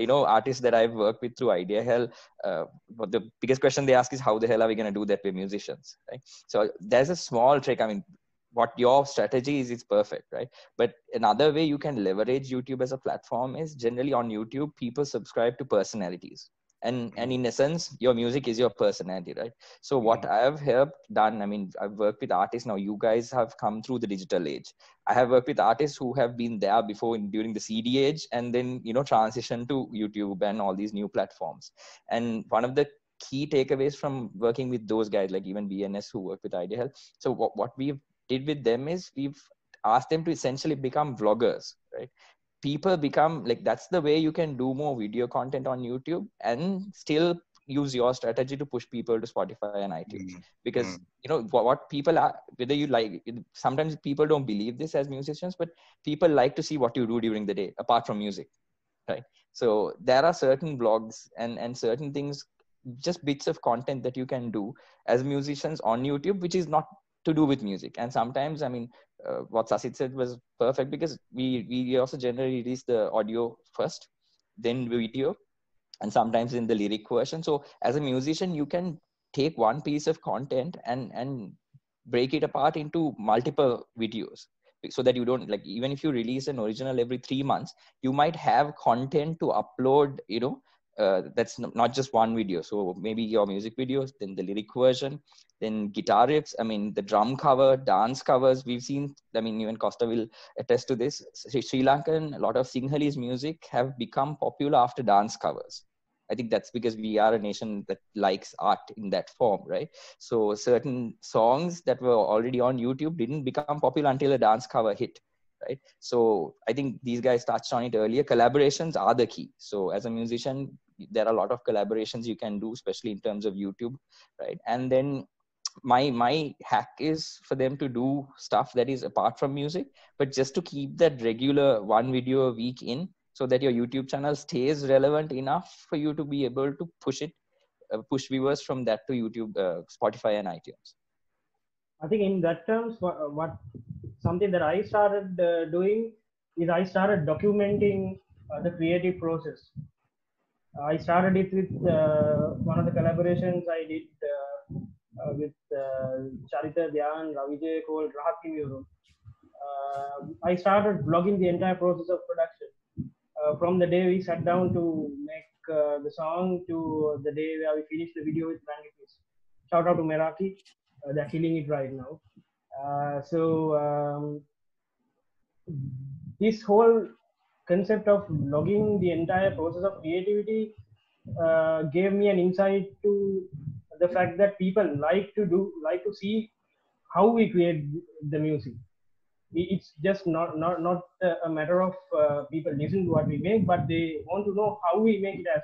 artists that I've worked with through Idea Health, but the biggest question they ask is, how the hell are we going to do that? We're musicians, right? So there's a small trick. I mean, what your strategy is, it's perfect, right? But another way you can leverage YouTube as a platform is, generally on YouTube, people subscribe to personalities. And in essence, your music is your personality, right? So what I've helped done, I mean, I've worked with artists. Now you guys have come through the digital age. I have worked with artists who have been there before during the CD age, and then, transition to YouTube and all these new platforms. And one of the key takeaways from working with those guys, like even BNS who work with Idea Health. So what we've did with them is we've asked them to essentially become vloggers, right? People become like, that's the way you can do more video content on YouTube and still use your strategy to push people to Spotify and iTunes. Because, what people are, whether you like, sometimes people don't believe this as musicians, but people like to see what you do during the day, apart from music, right? So there are certain blogs and certain things, just bits of content that you can do as musicians on YouTube, which is not to do with music. And sometimes, I mean, what Sasith said was perfect, because we also generally release the audio first, then video, and sometimes in the lyric version. So as a musician, you can take one piece of content and break it apart into multiple videos, so that you don't, like, even if you release an original every 3 months, you might have content to upload, that's not just one video. So maybe your music videos, then the lyric version, then guitar riffs, I mean, the drum cover, dance covers. We've seen, I mean, even Costa will attest to this. Sri Lankan, a lot of Sinhalese music have become popular after dance covers. I think that's because we are a nation that likes art in that form, right? So certain songs that were already on YouTube didn't become popular until a dance cover hit. Right. So I think these guys touched on it earlier. Collaborations are the key. So as a musician, there are a lot of collaborations you can do, especially in terms of YouTube. Right. And then my hack is for them to do stuff that is apart from music, but just to keep that regular one video a week in, so that your YouTube channel stays relevant enough for you to be able to push viewers from that to YouTube, Spotify and iTunes. I think in that terms, something that I started doing is I started documenting the creative process. I started it with one of the collaborations I did with Charita Dhyan, Ravi Jay, called Rahat Ki Miro. I started blogging the entire process of production from the day we sat down to make the song to the day where we finished the video with Rangitis. Shout out to Meraki. They're killing it right now. This whole concept of logging the entire process of creativity gave me an insight to the fact that people like to see how we create the music. It's just not a matter of people listen to what we make, but they want to know how we make it as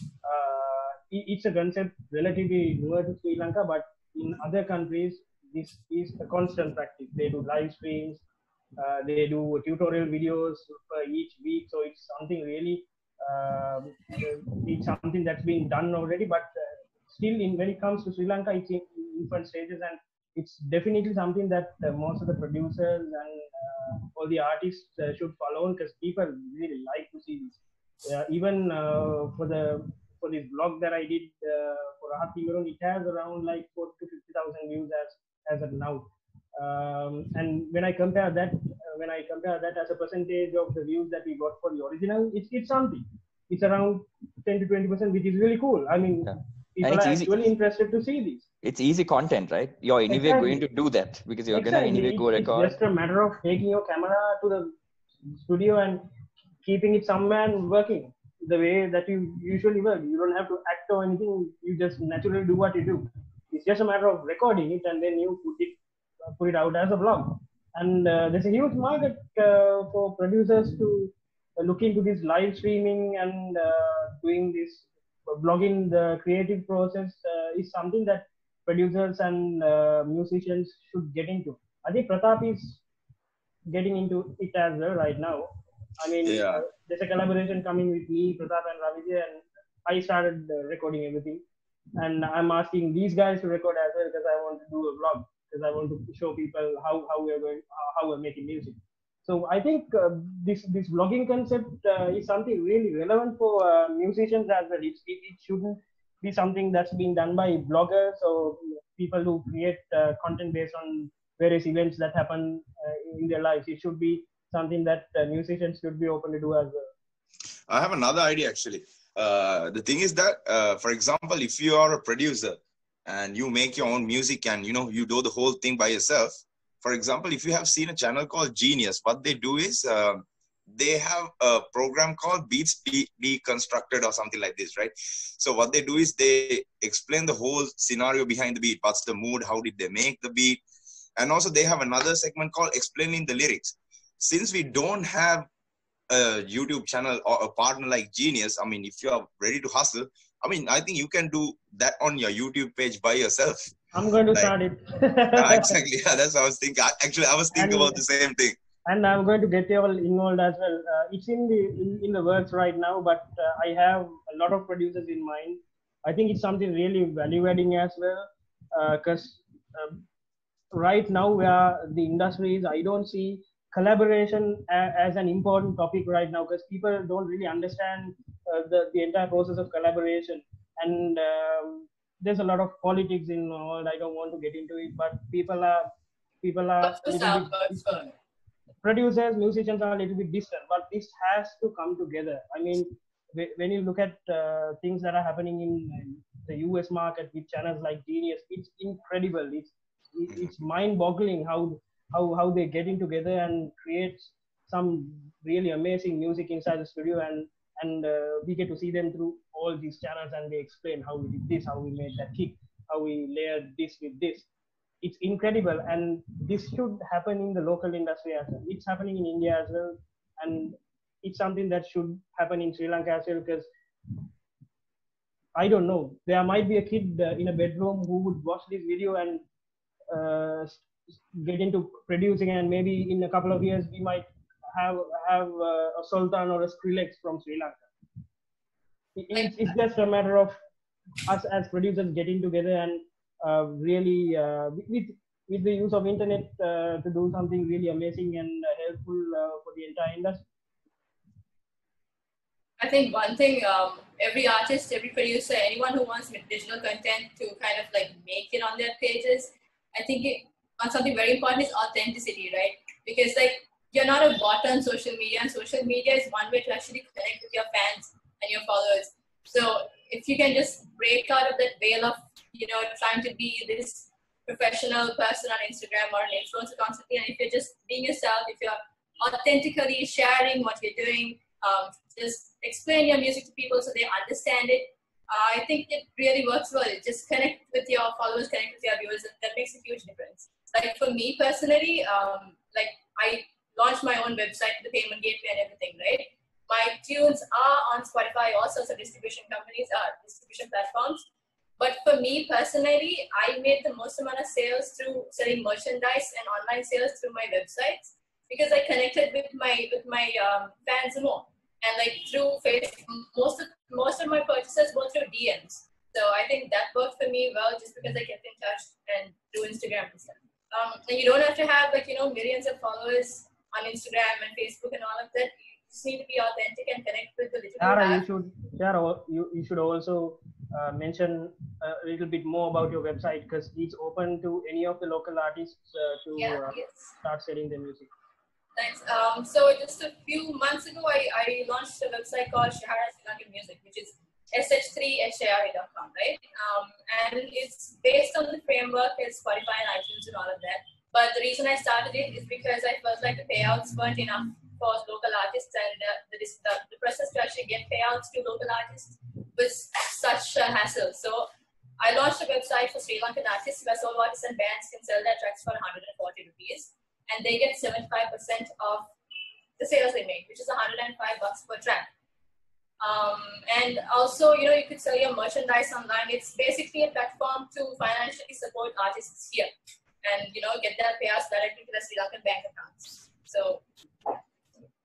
well. It's a concept relatively newer to Sri Lanka, but in other countries, this is a constant practice. They do live streams, they do tutorial videos for each week. So it's something really, it's something that's been done already, but still when it comes to Sri Lanka, it's in infant stages, and it's definitely something that most of the producers and all the artists should follow, because people really like to see this. Even for this blog that I did for Rahat Timuron, it has around like 40,000 to 50,000 views as of now. And when I compare that as a percentage of the views that we got for the original, it's something. It's around 10% to 20%, which is really cool. I mean, people are actually interested to see this. It's easy content, right? You're anyway going to do that, because you're going to anyway go record. It's just a matter of taking your camera to the studio and keeping it somewhere and working the way that you usually work. You don't have to act or anything. You just naturally do what you do. It's just a matter of recording it, and then you put it out as a vlog. And there's a huge market for producers to look into this live streaming and doing this blogging, the creative process is something that producers and musicians should get into. I think Pratap is getting into it as well right now. I mean, yeah. There's a collaboration coming with me, Pratap and Ravi Jay, and I started recording everything. And I'm asking these guys to record as well because I want to do a vlog, because I want to show people how we're making music. So I think this vlogging concept is something really relevant for musicians as well. It shouldn't be something that's being done by bloggers or people who create content based on various events that happen in their lives. It should be something that musicians should be open to do as well. I have another idea actually. The thing is that, for example, if you are a producer and you make your own music and, you know, you do the whole thing by yourself. For example, if you have seen a channel called Genius, what they do is they have a program called Beats Deconstructed or something like this, right? So what they do is they explain the whole scenario behind the beat. What's the mood? How did they make the beat? And also they have another segment called Explaining the Lyrics. Since we don't have a YouTube channel or a partner like Genius, I mean, if you are ready to hustle, I mean, I think you can do that on your YouTube page by yourself. I'm going to start it. Exactly. Yeah, that's what I was thinking. Actually, I was thinking about the same thing. And I'm going to get you all involved as well. It's in the works right now, but I have a lot of producers in mind. I think it's something really value-adding as well, because right now where the industry is, I don't see collaboration as an important topic right now, because people don't really understand the entire process of collaboration. And there's a lot of politics involved. I don't want to get into it, but people are producers, musicians are a little bit distant, but this has to come together. I mean, when you look at things that are happening in the US market with channels like Genius, it's incredible. It's mind-boggling how they're getting together and create some really amazing music inside the studio, and we get to see them through all these channels, and they explain how we did this, how we made that kick, how we layered this with this. It's incredible, and this should happen in the local industry as well. It's happening in India as well, and it's something that should happen in Sri Lanka as well, because I don't know, there might be a kid in a bedroom who would watch this video and get into producing, and maybe in a couple of years we might have a Sultan or a Skrillex from Sri Lanka. It's just a matter of us as producers getting together and really with the use of internet to do something really amazing and helpful for the entire industry. I think one thing every artist, every producer, anyone who wants digital content to kind of like make it on their pages, I think something very important is authenticity, right? Because like you're not a bot on social media, and social media is one way to actually connect with your fans and your followers. So if you can just break out of that veil of, you know, trying to be this professional person on Instagram or an influencer constantly, and if you're just being yourself, if you're authentically sharing what you're doing, just explain your music to people so they understand it. I think it really works well. Just connect with your followers, connect with your viewers. That makes a huge difference. Like for me personally, like I launched my own website, the payment gateway and everything, right? My tunes are on Spotify, all sorts of distribution companies are distribution platforms. But for me personally, I made the most amount of sales through selling merchandise and online sales through my websites, because I connected with my fans more. And like through Facebook, most of my purchases were through DMs. So I think that worked for me well, just because I kept in touch and through Instagram and stuff. And you don't have to have like, you know, millions of followers on Instagram and Facebook and all of that. You just need to be authentic and connect with the little app. You should also mention a little bit more about your website, because it's open to any of the local artists start selling their music. Thanks. So just a few months ago, I launched a website called Shehara Jayatilleke Music, which is sh3@shehara.com, right? And it's based on the framework of Spotify and iTunes and all of that. But the reason I started it is because I felt like the payouts weren't enough for local artists, and the process to actually get payouts to local artists was such a hassle. So I launched a website for Sri Lankan artists where solo artists and bands can sell their tracks for 140 rupees, and they get 75% of the sales they make, which is 105 bucks per track. And also, you know, you could sell your merchandise online. It's basically a platform to financially support artists here and, you know, get their payouts directly to the Sri Lankan bank accounts. So,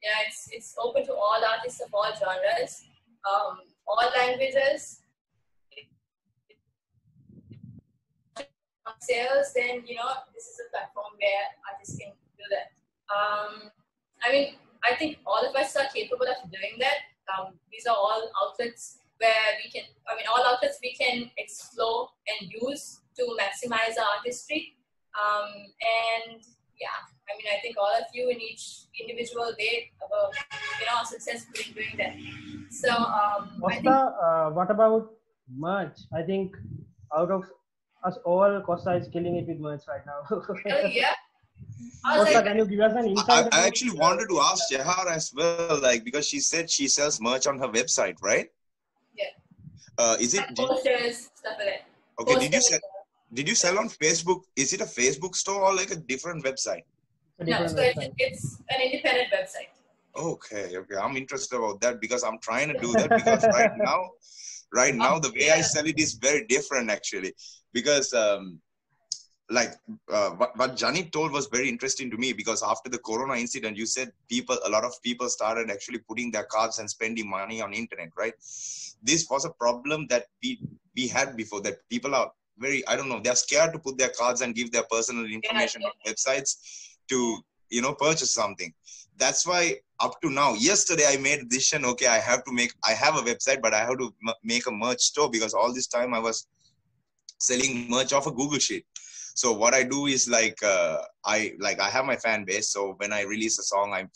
yeah, it's open to all artists of all genres, all languages. Sales, then, you know, this is a platform where artists can do that. I mean, I think all of us are capable of doing that. These are all outlets where we can, I mean, all outlets we can explore and use to maximize our artistry. And yeah, I mean, I think all of you in each individual way were, you know, successful in doing that. So, what about merch? I think out of us all, Costa is killing it with merch right now. Oh, yeah. Costa, can you give us an insight? I actually wanted to ask Shehara as well, like, because she said she sells merch on her website, right? Yeah. Is it? Posters, stuff like that. Okay. Posters. Did you sell on Facebook? Is it a Facebook store or like a different website? No, so it's an independent website. Okay. Okay. I'm interested about that because I'm trying to do that because right now the way I sell it is very different actually. Because what Janeeth told was very interesting to me, because after the Corona incident, you said a lot of people started actually putting their cards and spending money on internet, right? This was a problem that we had before, that people are very, I don't know, they're scared to put their cards and give their personal information on websites to, you know, purchase something. That's why up to now, yesterday I made a decision, okay, I have a website, but I have to make a merch store, because all this time I was selling merch off a Google sheet. So what I do is like, I have my fan base. So when I release a song, I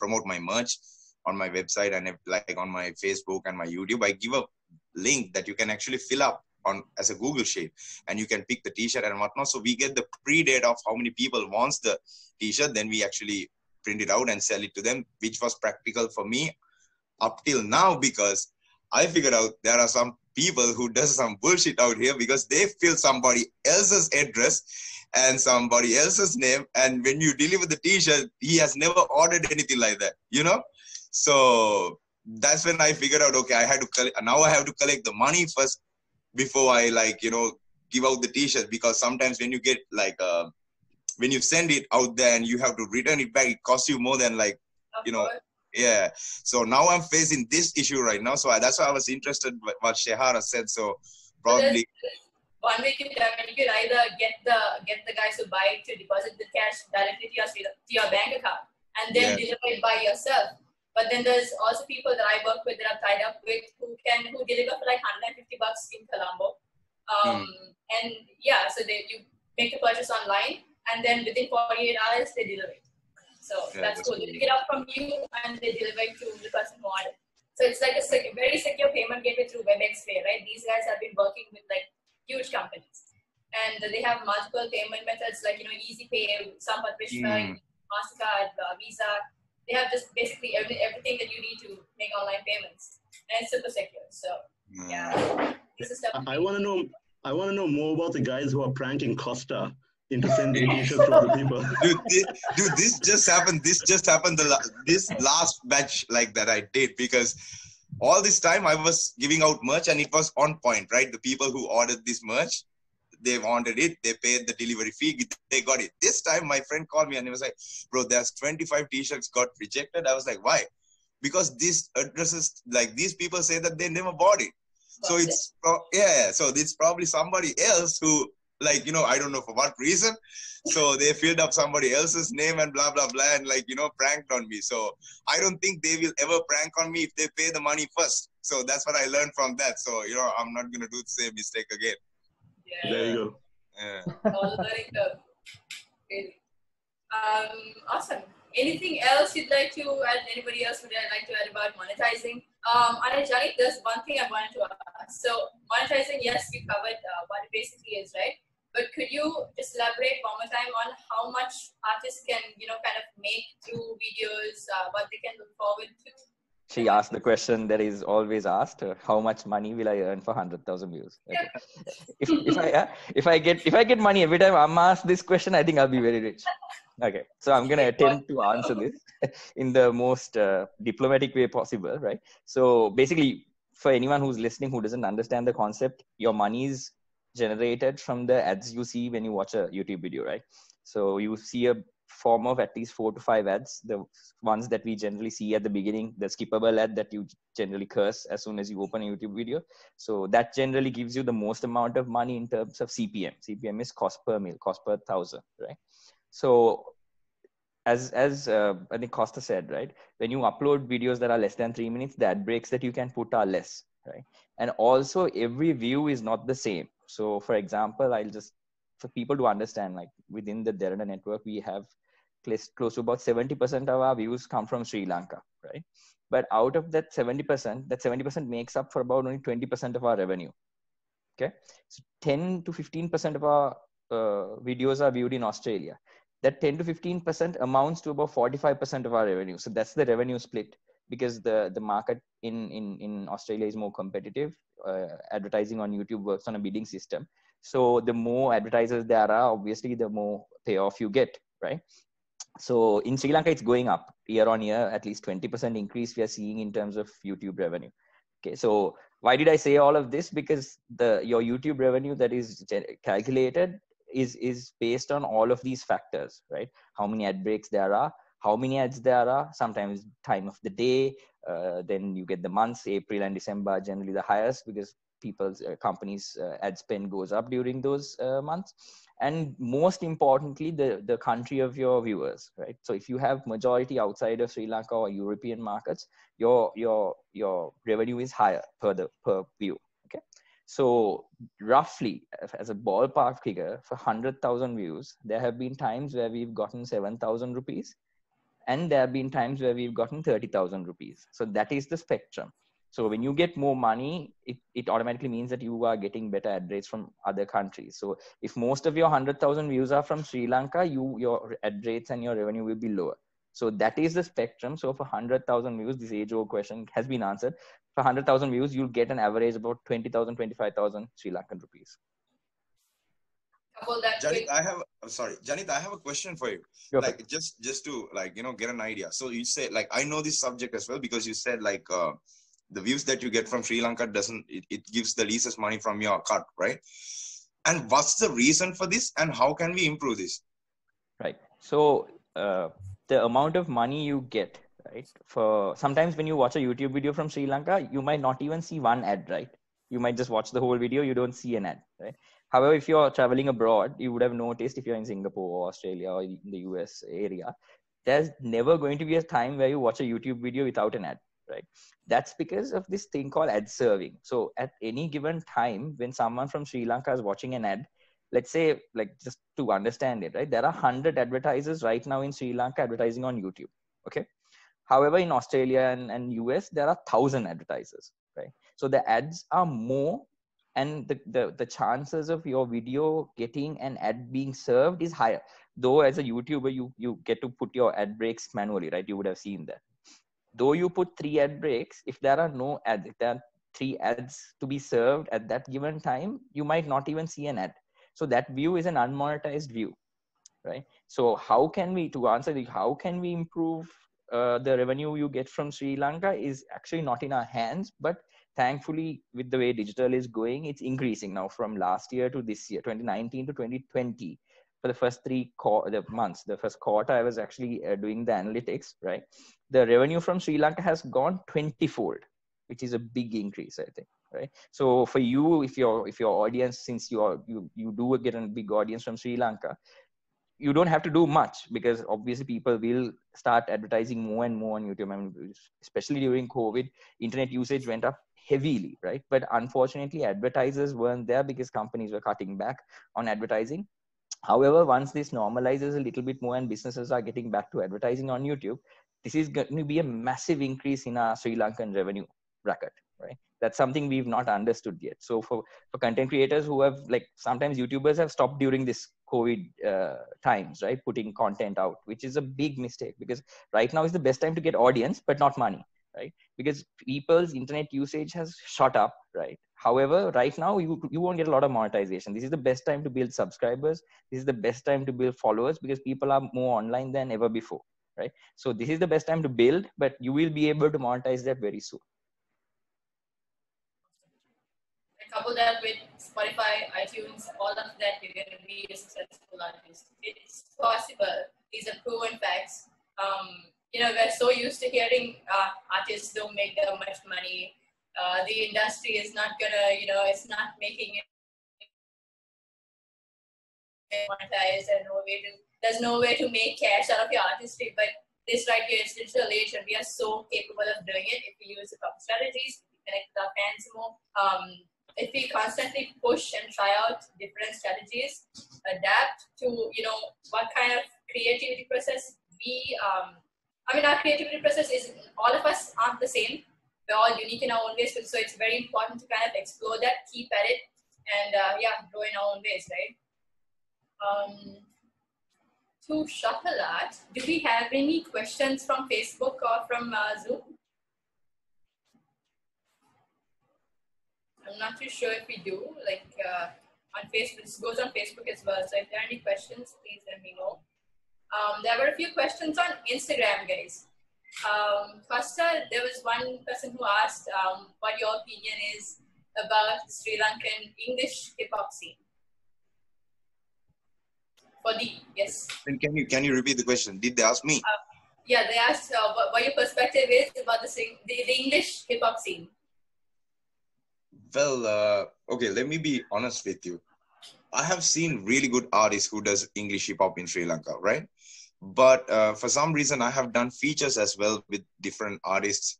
promote my merch on my website and like on my Facebook and my YouTube. I give a link that you can actually fill up on as a Google sheet, and you can pick the t-shirt and whatnot. So we get the pre-date of how many people wants the t-shirt. Then we actually print it out and sell it to them, which was practical for me up till now, because I figured out there are some people who does some bullshit out here because they fill somebody else's address and somebody else's name. And when you deliver the t-shirt, he has never ordered anything like that, you know? So that's when I figured out, okay, I have to collect the money first before I like, you know, give out the t-shirt, because sometimes when you get like, when you send it out there and you have to return it back, it costs you more than like, you know, yeah. So now I'm facing this issue right now. So that's why I was interested in what Shehara said. So probably one way you can either get the guys to buy it, to deposit the cash directly to your bank account and then deliver it by yourself. But then there's also people that I work with, that I'm tied up with, who deliver for like $150 in Colombo. And yeah, so you make the purchase online and then within 48 hours they deliver it. So that's cool. They pick it up from you and they deliver it to the person who ordered. So it's like a very secure payment gateway through WebEx Pay, right? These guys have been working with like huge companies, and they have multiple payment methods, like, you know, Easy Pay, Sampath Vishwa, MasterCard, Visa. They have just basically everything that you need to make online payments, and it's super secure. So yeah, this is stuff. I want to know more about the guys who are pranking Costa into sending t-shirts from the people. Dude, this just happened. This last batch like that I did, because all this time I was giving out merch and it was on point, right? The people who ordered this merch, they wanted it. They paid the delivery fee. They got it. This time my friend called me and he was like, bro, there's 25 t-shirts got rejected. I was like, why? Because these addresses, like these people say that they never bought it. So it's, yeah. So it's probably somebody else who, like, you know, I don't know for what reason. So they filled up somebody else's name and blah, blah, blah. And like, you know, pranked on me. So I don't think they will ever prank on me if they pay the money first. So that's what I learned from that. So, you know, I'm not going to do the same mistake again. Yeah. There you go. Yeah. All very good. Awesome. Anything else you'd like to add? Anybody else would like to add about monetizing? Janeeth, there's one thing I wanted to ask. So monetizing, yes, you covered what it basically is, right? But could you just elaborate one more time on how much artists can, you know, kind of make through videos, what they can look forward to? She asked the question that is always asked: how much money will I earn for 100,000 views? Yeah. If I get money every time I'm asked this question, I think I'll be very rich. Okay, so I'm going to attempt to answer this in the most diplomatic way possible, right? So basically, for anyone who's listening who doesn't understand the concept, your money's generated from the ads you see when you watch a YouTube video, right? So you see a form of at least 4 to 5 ads, the ones that we generally see at the beginning, the skippable ad that you generally curse as soon as you open a YouTube video. So that generally gives you the most amount of money in terms of CPM. CPM is cost per meal, cost per thousand, right? So as I think Costa said, right, when you upload videos that are less than 3 minutes, the ad breaks that you can put are less, right? And also every view is not the same. So for example, I'll just, for people to understand, like within the Derrida network, we have close to about 70% of our views come from Sri Lanka, right? But out of that 70%, that 70% makes up for about only 20% of our revenue, okay? So 10 to 15% of our videos are viewed in Australia. That 10 to 15% amounts to about 45% of our revenue. So that's the revenue split, because the market in Australia is more competitive. Advertising on YouTube works on a bidding system. So the more advertisers there are, obviously the more payoff you get, right? So in Sri Lanka, it's going up year on year, at least 20% increase we are seeing in terms of YouTube revenue. Okay, so why did I say all of this? Because your YouTube revenue that is calculated is based on all of these factors, right? How many ad breaks there are, how many ads there are, sometimes time of the day, then you get the months. April and December are generally the highest because people's companies' ad spend goes up during those months. And most importantly, the country of your viewers, right? So if you have majority outside of Sri Lanka or European markets, your revenue is higher per view, okay? So roughly, as a ballpark figure, for 100,000 views, there have been times where we've gotten 7,000 rupees, and there have been times where we've gotten 30,000 rupees. So that is the spectrum. So when you get more money, it automatically means that you are getting better ad rates from other countries. So if most of your 100,000 views are from Sri Lanka, your ad rates and your revenue will be lower. So that is the spectrum. So for 100,000 views, this age-old question has been answered. For 100,000 views, you'll get an average about 20,000, 25,000 Sri Lankan rupees. Well, Janeeth, Janeeth, I have a question for you. Like just to get an idea. So you say, like, I know this subject as well, because you said like the views that you get from Sri Lanka it gives the least money from your cart, right? And what's the reason for this, and how can we improve this? Right. So the amount of money you get, right? For sometimes when you watch a YouTube video from Sri Lanka, you might not even see one ad, right? You might just watch the whole video. You don't see an ad, right? However, if you're traveling abroad, you would have noticed, if you're in Singapore or Australia or in the US area, there's never going to be a time where you watch a YouTube video without an ad, right? That's because of this thing called ad serving. So at any given time, when someone from Sri Lanka is watching an ad, let's say, like, just to understand it, right? There are 100 advertisers right now in Sri Lanka advertising on YouTube, okay? However, in Australia and US, there are 1,000 advertisers, right? So the ads are more, and the chances of your video getting an ad being served is higher. Though as a YouTuber, you get to put your ad breaks manually, right? You would have seen that. Though you put 3 ad breaks, if there are no ads, if there are 3 ads to be served at that given time, you might not even see an ad. So that view is an unmonetized view, right? So how can we, to answer the, how can we improve the revenue you get from Sri Lanka is actually not in our hands, but thankfully, with the way digital is going, it's increasing now from last year to this year, 2019 to 2020. For the first first quarter, I was actually doing the analytics, right? The revenue from Sri Lanka has gone 20-fold, which is a big increase, I think, right? So for you, if your audience, since you do get a big audience from Sri Lanka, you don't have to do much, because obviously people will start advertising more and more on YouTube. I mean, especially during COVID, internet usage went up heavily, right? But unfortunately, advertisers weren't there because companies were cutting back on advertising. However, once this normalizes a little bit more and businesses are getting back to advertising on YouTube, this is going to be a massive increase in our Sri Lankan revenue bracket, right? That's something we've not understood yet. So for content creators who have, like, sometimes YouTubers have stopped during this COVID times, right, putting content out, which is a big mistake, because right now is the best time to get audience, but not money, right? Because people's internet usage has shot up, right? However, right now, you won't get a lot of monetization. This is the best time to build subscribers. This is the best time to build followers because people are more online than ever before, right? So this is the best time to build, but you will be able to monetize that very soon. Couple that with Spotify, iTunes, all of that, you're going to be a successful artist. It's possible. These are proven facts. You know, we're so used to hearing artists don't make that much money. The industry is not going to, you know, it's not making it monetized. There's no way to make cash out of your artistry. But this right here is digitalization. We are so capable of doing it if we use the proper strategies, if we connect with our fans more. If we constantly push and try out different strategies, adapt to, you know, what kind of creativity process we, I mean, our creativity process is, all of us aren't the same. We're all unique in our own ways. So it's very important to kind of explore that, keep at it, and yeah, grow in our own ways, right? To Shahalat, do we have any questions from Facebook or from Zoom? I'm not too sure if we do, like on Facebook, this goes on Facebook as well. So if there are any questions, please let me know. There were a few questions on Instagram, guys. Costa, there was one person who asked what your opinion is about Sri Lankan English hip-hop scene. Yes. Can you repeat the question? Did they ask me? Yeah, they asked what your perspective is about the English hip-hop scene. Well, okay, let me be honest with you. I have seen really good artists who does English hip-hop in Sri Lanka, right? But for some reason, I have done features as well with different artists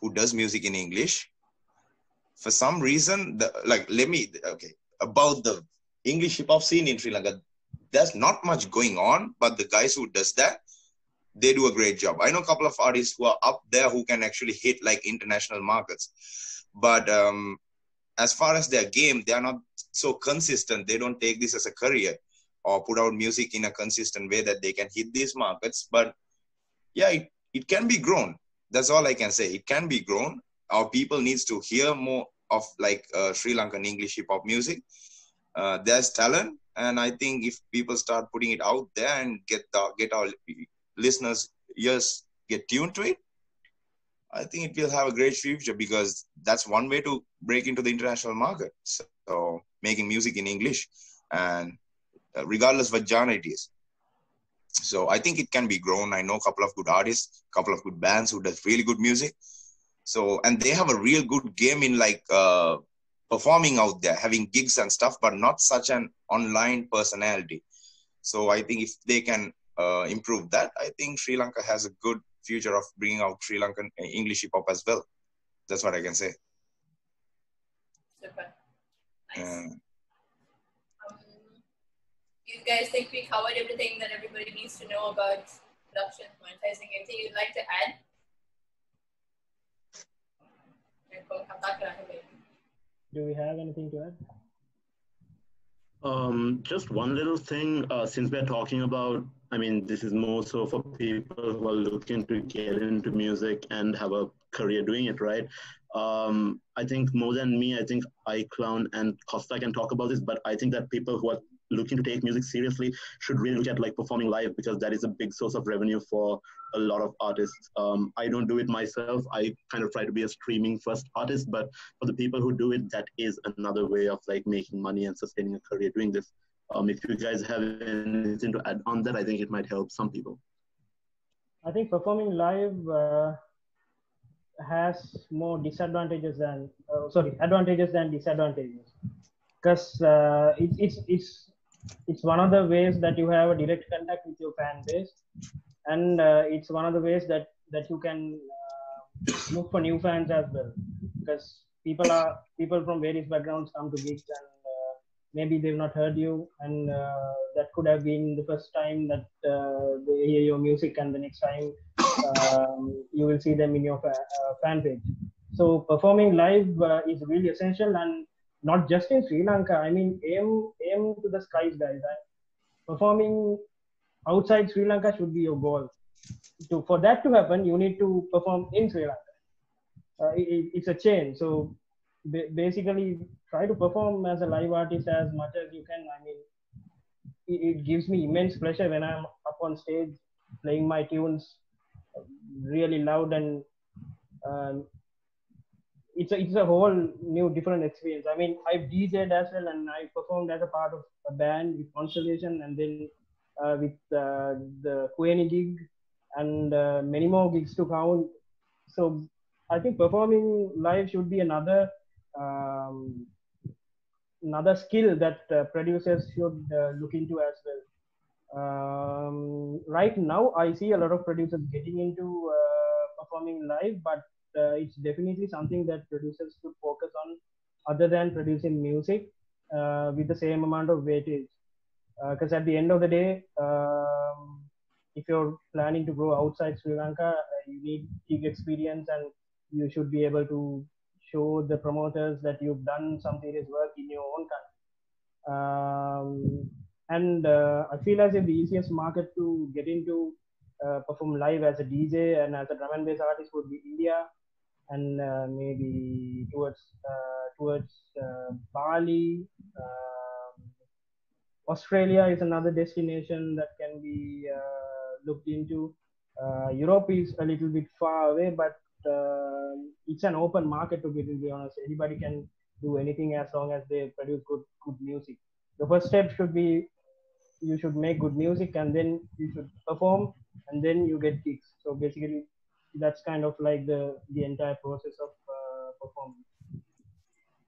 who does music in English. For some reason, about the English hip-hop scene in Sri Lanka, there's not much going on, but the guys who does that, they do a great job. I know a couple of artists who are up there who can actually hit like international markets. But as far as their game, they are not so consistent. They don't take this as a career or put out music in a consistent way that they can hit these markets. But yeah, it can be grown. That's all I can say. It can be grown. Our people needs to hear more of like Sri Lankan English hip-hop music. There's talent. And I think if people start putting it out there and get our listeners' ears get tuned to it, I think it will have a great future because that's one way to break into the international market. So making music in English and regardless what genre it is. So I think it can be grown. I know a couple of good artists, a couple of good bands who does really good music. So, and they have a real good game in like performing out there, having gigs and stuff, but not such an online personality. So I think if they can improve that, I think Sri Lanka has a good future of bringing out Sri Lankan English hip-hop as well. That's what I can say. Super. Nice. You guys think we covered everything that everybody needs to know about production, monetizing, anything you'd like to add? Do we have anything to add? Just one little thing, since we're talking about, I mean, this is more so for people who are looking to get into music and have a career doing it, right? I think more than me, I think iClown and Costa can talk about this, but I think that people who are looking to take music seriously should really look at like performing live, because that is a big source of revenue for a lot of artists. I don't do it myself. I kind of try to be a streaming first artist, but for the people who do it, that is another way of like making money and sustaining a career doing this. If you guys have anything to add on that, I think it might help some people. I think performing live has more disadvantages than, advantages than disadvantages. Because it's one of the ways that you have a direct contact with your fan base. And it's one of the ways that you can look for new fans as well. Because people from various backgrounds come to gigs and maybe they've not heard you, and that could have been the first time that they hear your music, and the next time you will see them in your fan page. So performing live is really essential, and not just in Sri Lanka. I mean, aim to the skies, guys. Performing outside Sri Lanka should be your goal. For that to happen, you need to perform in Sri Lanka. it's a chain. So basically try to perform as a live artist as much as you can. I mean, it gives me immense pleasure when I'm up on stage playing my tunes really loud, and it's a whole new different experience. I mean, I've DJed as well, and I performed as a part of a band with Constellation, and then with the Kueni gig, and many more gigs to count. So I think performing live should be another another skill that producers should look into as well. Right now, I see a lot of producers getting into performing live, but it's definitely something that producers should focus on, other than producing music with the same amount of weightage. Because at the end of the day, if you're planning to go outside Sri Lanka, you need gig experience, and you should be able to show the promoters that you've done some serious work in your own country. And I feel as if the easiest market to get into perform live as a DJ and as a drum and bass artist would be India, and maybe towards Bali. Australia is another destination that can be looked into. Europe is a little bit far away, but it's an open market, to be honest. Anybody can do anything as long as they produce good music. The first step should be you should make good music, and then you should perform, and then you get gigs. So basically, that's kind of like the entire process of performing.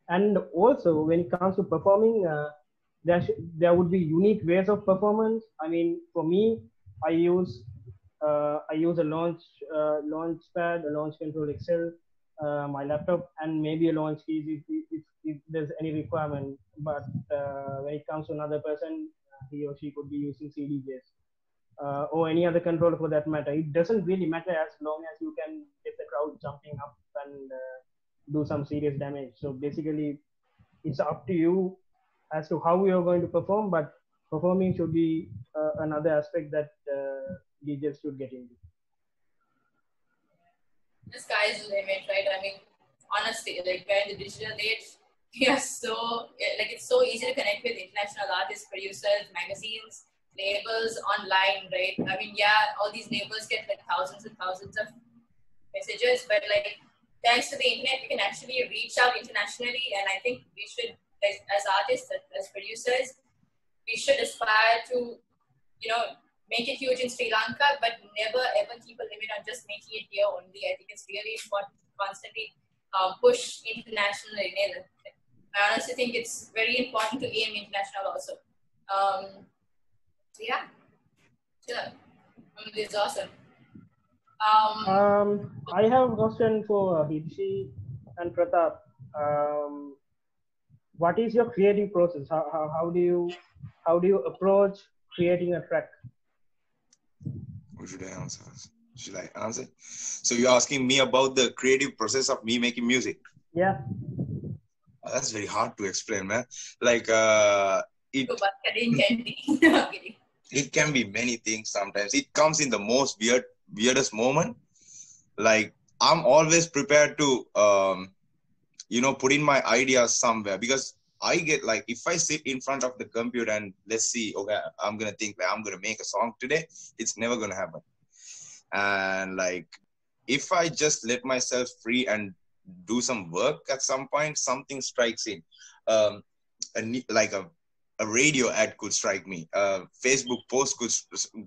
And also, when it comes to performing, there would be unique ways of performance. I mean, for me, I use a launch pad, a launch control Excel, my laptop, and maybe a launch keys if there's any requirement. But when it comes to another person, he or she could be using CDJs or any other controller for that matter. It doesn't really matter as long as you can get the crowd jumping up and do some serious damage. So basically, it's up to you as to how you're going to perform, but performing should be another aspect that DJs should get into. The sky's the limit, right? I mean, honestly, like, we're in the digital age, we are so, like, it's so easy to connect with international artists, producers, magazines, labels, online, right? I mean, yeah, all these labels get like thousands and thousands of messages, but like, thanks to the internet, we can actually reach out internationally, and I think we should, as artists, as producers, we should aspire to, you know, make it huge in Sri Lanka, but never ever keep a limit on just making it here only. I think it's really important to constantly push internationally. I honestly think it's very important to aim international also. So yeah, sure. It's awesome. I have a question for Hibshi and Pratap. What is your creative process? How do you approach creating a track? What should I answer? Should I answer? So you're asking me about the creative process of me making music? Yeah. That's very hard to explain, man. Like it can be many things sometimes. It comes in the most weirdest moment. Like I'm always prepared to you know, put in my ideas somewhere, because I get like, if I sit in front of the computer and let's see, okay, I'm going to think that I'm going to make a song today, it's never going to happen. And like, if I just let myself free and do some work, at some point, something strikes in. Like a radio ad could strike me. Facebook post could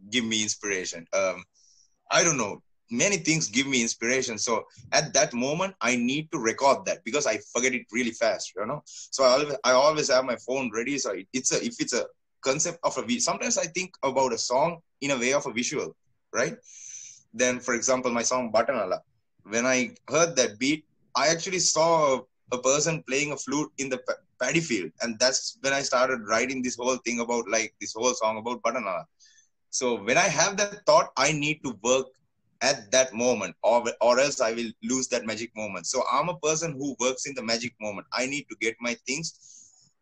give me inspiration. I don't know. Many things give me inspiration. So at that moment, I need to record that because I forget it really fast, you know. So I always have my phone ready. So if it's a concept of a, sometimes I think about a song in a way of a visual, right? Then, for example, my song Batanala. When I heard that beat, I actually saw a person playing a flute in the paddy field, and that's when I started writing this whole thing about like this whole song about Batanala. So when I have that thought, I need to work at that moment, or else I will lose that magic moment. So I'm a person who works in the magic moment. I need to get my things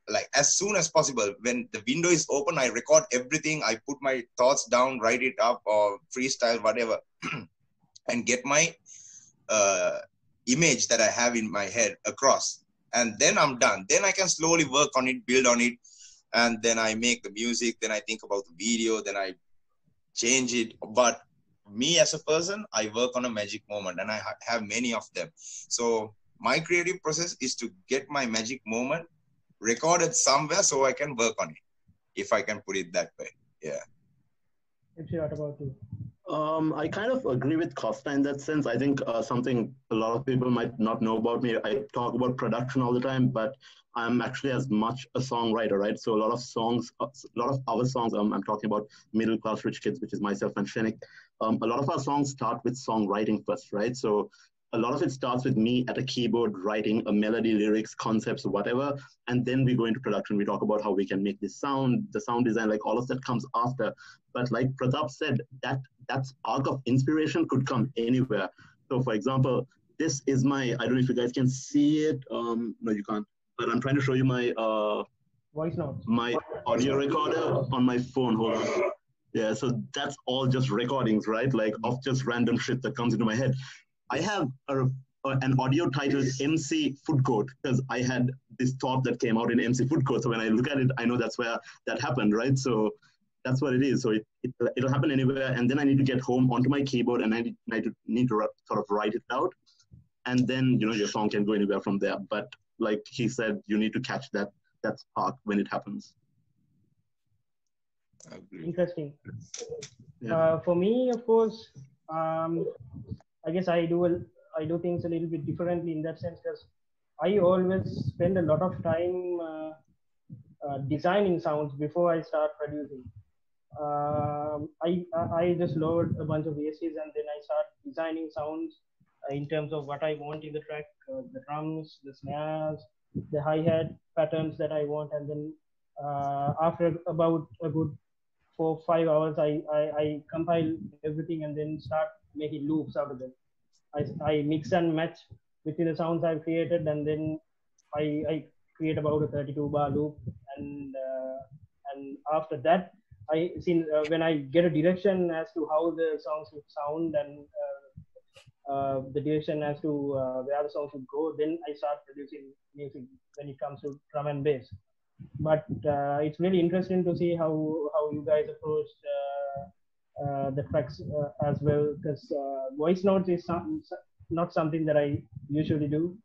like as soon as possible. When the window is open, I record everything. I put my thoughts down, write it up or freestyle, whatever, and get my image that I have in my head across, and then I'm done. Then I can slowly work on it, build on it, and then I make the music, then I think about the video, then I change it. But me as a person, I work on a magic moment, and I have many of them. So my creative process is to get my magic moment recorded somewhere so I can work on it, if I can put it that way. Yeah. What about you? I kind of agree with Costa in that sense. I think something a lot of people might not know about me, I talk about production all the time, but I'm actually as much a songwriter, right? So a lot of songs, a lot of our songs, I'm talking about Middle Class Rich Kids, which is myself and Shenek. A lot of our songs start with songwriting first, right? So a lot of it starts with me at a keyboard writing a melody, lyrics, concepts, whatever, and then we go into production. We talk about how we can make this sound, the sound design, like all of that comes after. But like Pratap said, that spark of inspiration could come anywhere. So for example, this is my, I don't know if you guys can see it. No, you can't. But I'm trying to show you my voice notes. My audio recorder on my phone. Hold on. Yeah, so that's all just recordings, right? Like of just random shit that comes into my head. I have an audio titled MC Food Court because I had this thought that came out in MC Food Court. So when I look at it, I know that's where that happened, right? So that's what it is. So it'll happen anywhere. And then I need to get home onto my keyboard and I need to sort of write it out. And then, you know, your song can go anywhere from there. But like he said, you need to catch that spark when it happens. Interesting. Yeah. For me, of course, I guess I do things a little bit differently in that sense, because I always spend a lot of time designing sounds before I start producing. I just load a bunch of ESCs and then I start designing sounds in terms of what I want in the track, the drums, the snares, the hi-hat patterns that I want, and then after about a good 4 or 5 hours, I compile everything and then start making loops out of them. I mix and match within the sounds I've created, and then I create about a 32-bar loop. And after that, when I get a direction as to how the songs would sound and the direction as to where the songs would go, then I start producing music when it comes to drum and bass. But it's really interesting to see how you guys approach the tracks as well, because voice notes is not something that I usually do.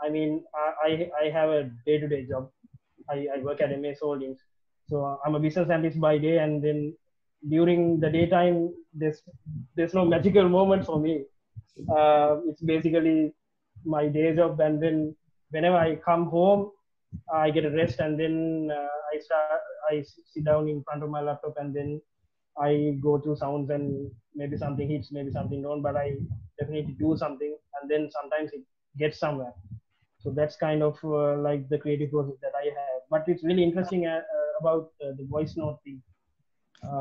I mean, I have a day-to-day job. I work at MS Holdings. So I'm a business analyst by day, and then during the daytime, there's no magical moment for me. It's basically my day job, and then whenever I come home, I get a rest, and then I sit down in front of my laptop, and then I go through sounds, and maybe something hits, maybe something don't, but I definitely do something, and then sometimes it gets somewhere. So that's kind of like the creative process that I have. But it's really interesting about the voice note thing.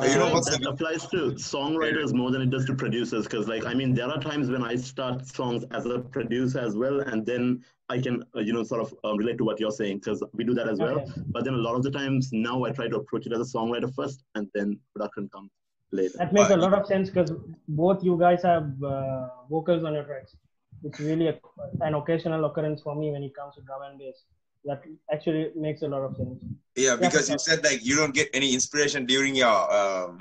You know, that applies to songwriters more than it does to producers, because like, I mean, there are times when I start songs as a producer as well, and then I can, you know, sort of relate to what you're saying, because we do that as well. Okay. But then a lot of the times now I try to approach it as a songwriter first, and then production comes later. That makes a lot of sense, because both you guys have vocals on your tracks. It's really an occasional occurrence for me when it comes to drum and bass. That actually makes a lot of sense. Yeah, because you said like you don't get any inspiration during your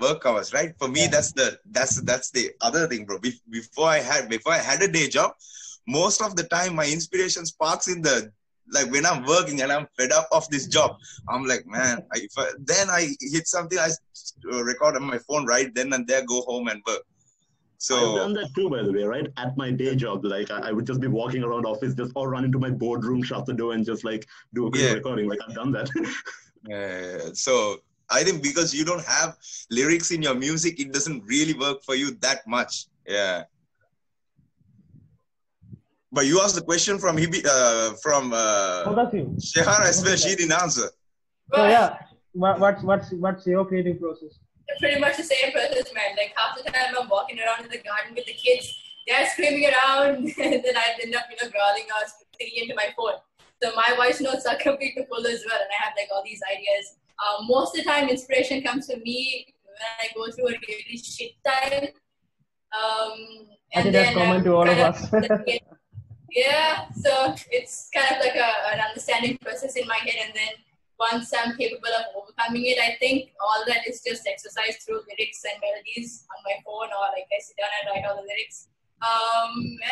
work hours, right? For me, that's the other thing, bro. Before I had a day job, most of the time my inspiration sparks in the, like when I'm working and I'm fed up of this job. I'm like, man, then I hit something, I record on my phone right then and there, go home and work. So I've done that too, by the way, right? At my day job, like I would just be walking around office, just or run into my boardroom, shut the door, and just like do a quick recording. Like I've done that. So I think because you don't have lyrics in your music, it doesn't really work for you that much. Yeah. But you asked the question from Hibshi, Shehara as well. She didn't answer. So yeah, what's your creative process? Pretty much the same process, man. Like half the time I'm walking around in the garden with the kids, they're screaming around, and then I end up, you know, growling or singing into my phone. So my voice notes are completely full as well, and I have like all these ideas. Most of the time, inspiration comes to me when I go through a really shit time. I think that's common to all of us. Yeah, so it's kind of like an understanding process in my head, and then once I'm capable of overcoming it, I think all that is just exercise through lyrics and melodies on my phone, or like I sit down and write all the lyrics.